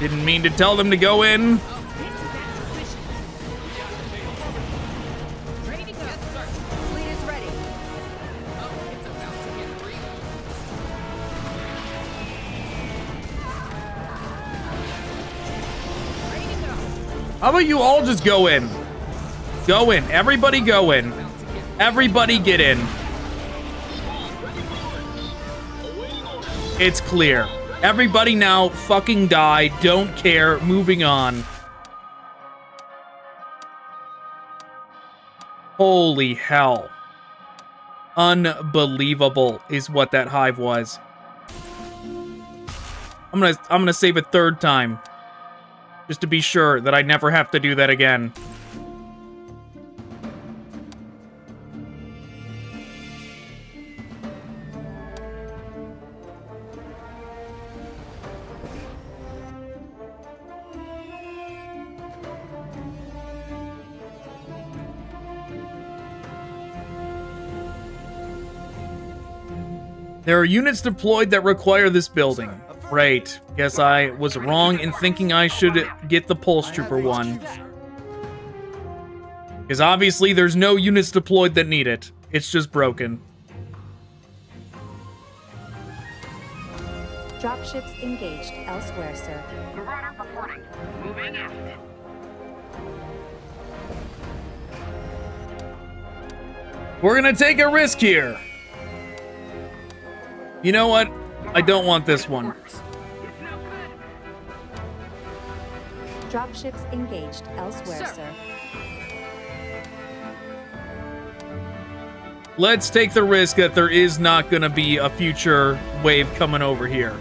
Didn't mean to tell them to go in. How about you all just go in? Go in. Everybody go in. Everybody get in. It's clear. Everybody now fucking die. Don't care. Moving on. Holy hell. Unbelievable is what that hive was. I'm gonna, I'm gonna save a third time. Just to be sure that I never have to do that again. There are units deployed that require this building. Right. Guess I was wrong in thinking I should get the Pulse Trooper one. Because obviously there's no units deployed that need it. It's just broken. Dropships engaged elsewhere, sir. Marauder reporting. Moving out. We're gonna take a risk here. You know what? I don't want this one. Dropships engaged elsewhere, sir. sir. Let's take the risk that there is not going to be a future wave coming over here.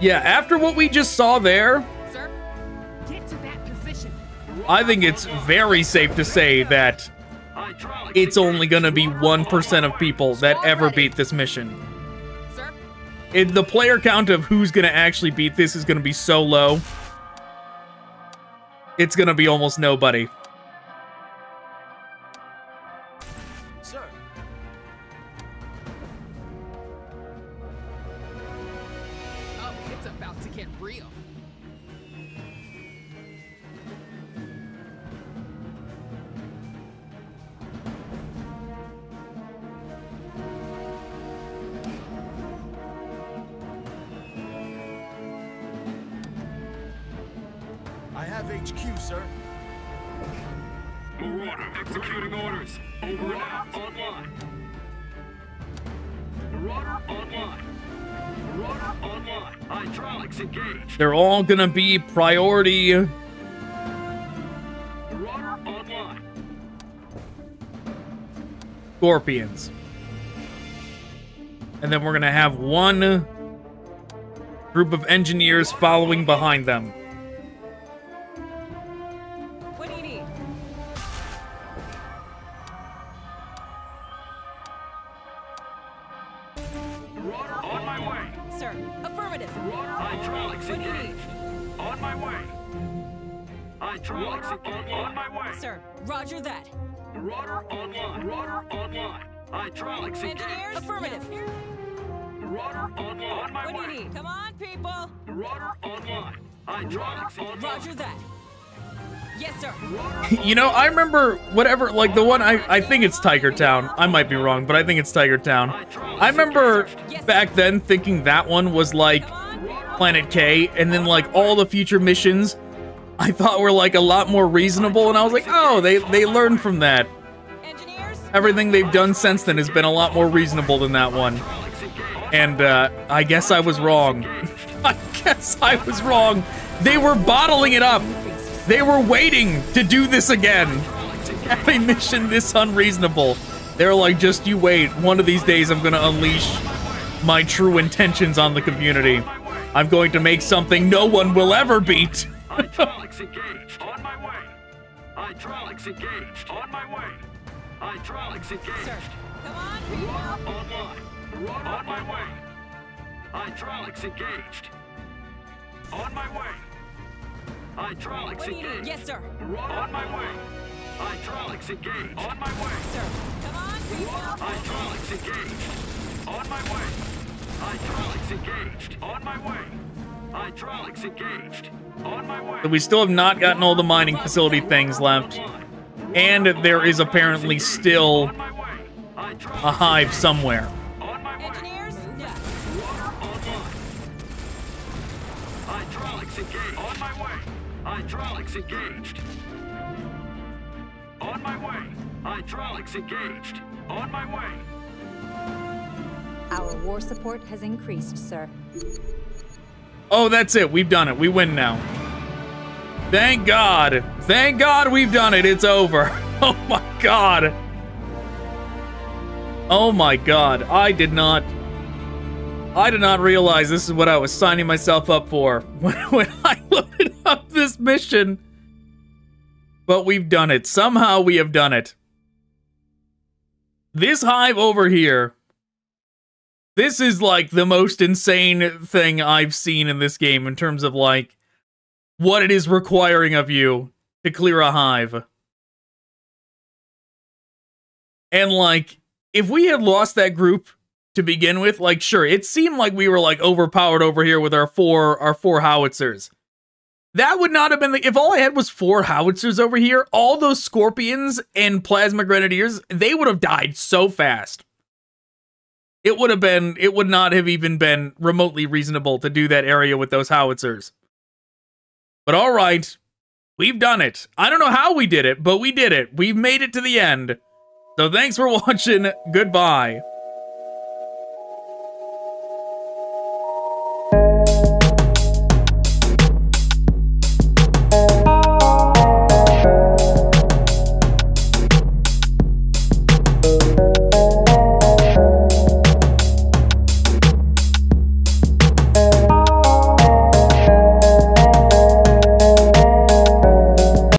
Yeah, after what we just saw there, sir, get to that position. I think it's very safe to say that it's only going to be one percent of people that ever beat this mission. And the player count of who's going to actually beat this is going to be so low. It's going to be almost nobody. Sir. Oh, it's about to get real. H Q, sir. Marauder executing orders. Over and out. Online. Marauder online. Marauder online. Hydraulics engaged. They're all gonna be priority. Marauder online. Scorpions. And then we're gonna have one group of engineers following behind them. You know, I remember whatever, like the one, I, I think it's Tiger Town. I might be wrong, but I think it's Tiger Town. I remember back then thinking that one was like Planet K, and then like all the future missions I thought were like a lot more reasonable, and I was like, oh, they, they learned from that. Everything they've done since then has been a lot more reasonable than that one. And uh, I guess I was wrong. I guess I was wrong. They were bottling it up. They were waiting to do this again, to have a mission this unreasonable. They're like, just you wait. One of these days I'm going to unleash my true intentions on the community. I'm going to make something no one will ever beat. Hydraulics engaged. On my way. Hydraulics engaged. On my way. Hydraulics engaged. Come on, people. Online. On my way. Hydraulics engaged. On my way. Hydraulics engaged. Yes, sir. On my way. Hydraulics engaged. On my way. Sir. Come on, people. Hydraulics engaged. On my way. Hydraulics engaged. On my way. Hydraulics engaged. On my way. We still have not gotten all the mining facility things left. And there is apparently still a hive somewhere. Hydraulics engaged. On my way. Hydraulics engaged. On my way. Our war support has increased, sir. Oh, that's it. We've done it. We win now. Thank God. Thank God we've done it. It's over. Oh my God. Oh my God. I did not... I did not realize this is what I was signing myself up for when, when I loaded up this mission. But we've done it. Somehow we have done it. This hive over here. This is like the most insane thing I've seen in this game in terms of like what it is requiring of you to clear a hive. And like, if we had lost that group to begin with, like, sure, it seemed like we were like overpowered over here with our four our four howitzers. That would not have been like, if all I had was four howitzers over here, all those scorpions and plasma grenadiers, they would have died so fast. It would have been, it would not have even been remotely reasonable to do that area with those howitzers. But all right, we've done it. I don't know how we did it, but we did it. We've made it to the end. So thanks for watching. Goodbye.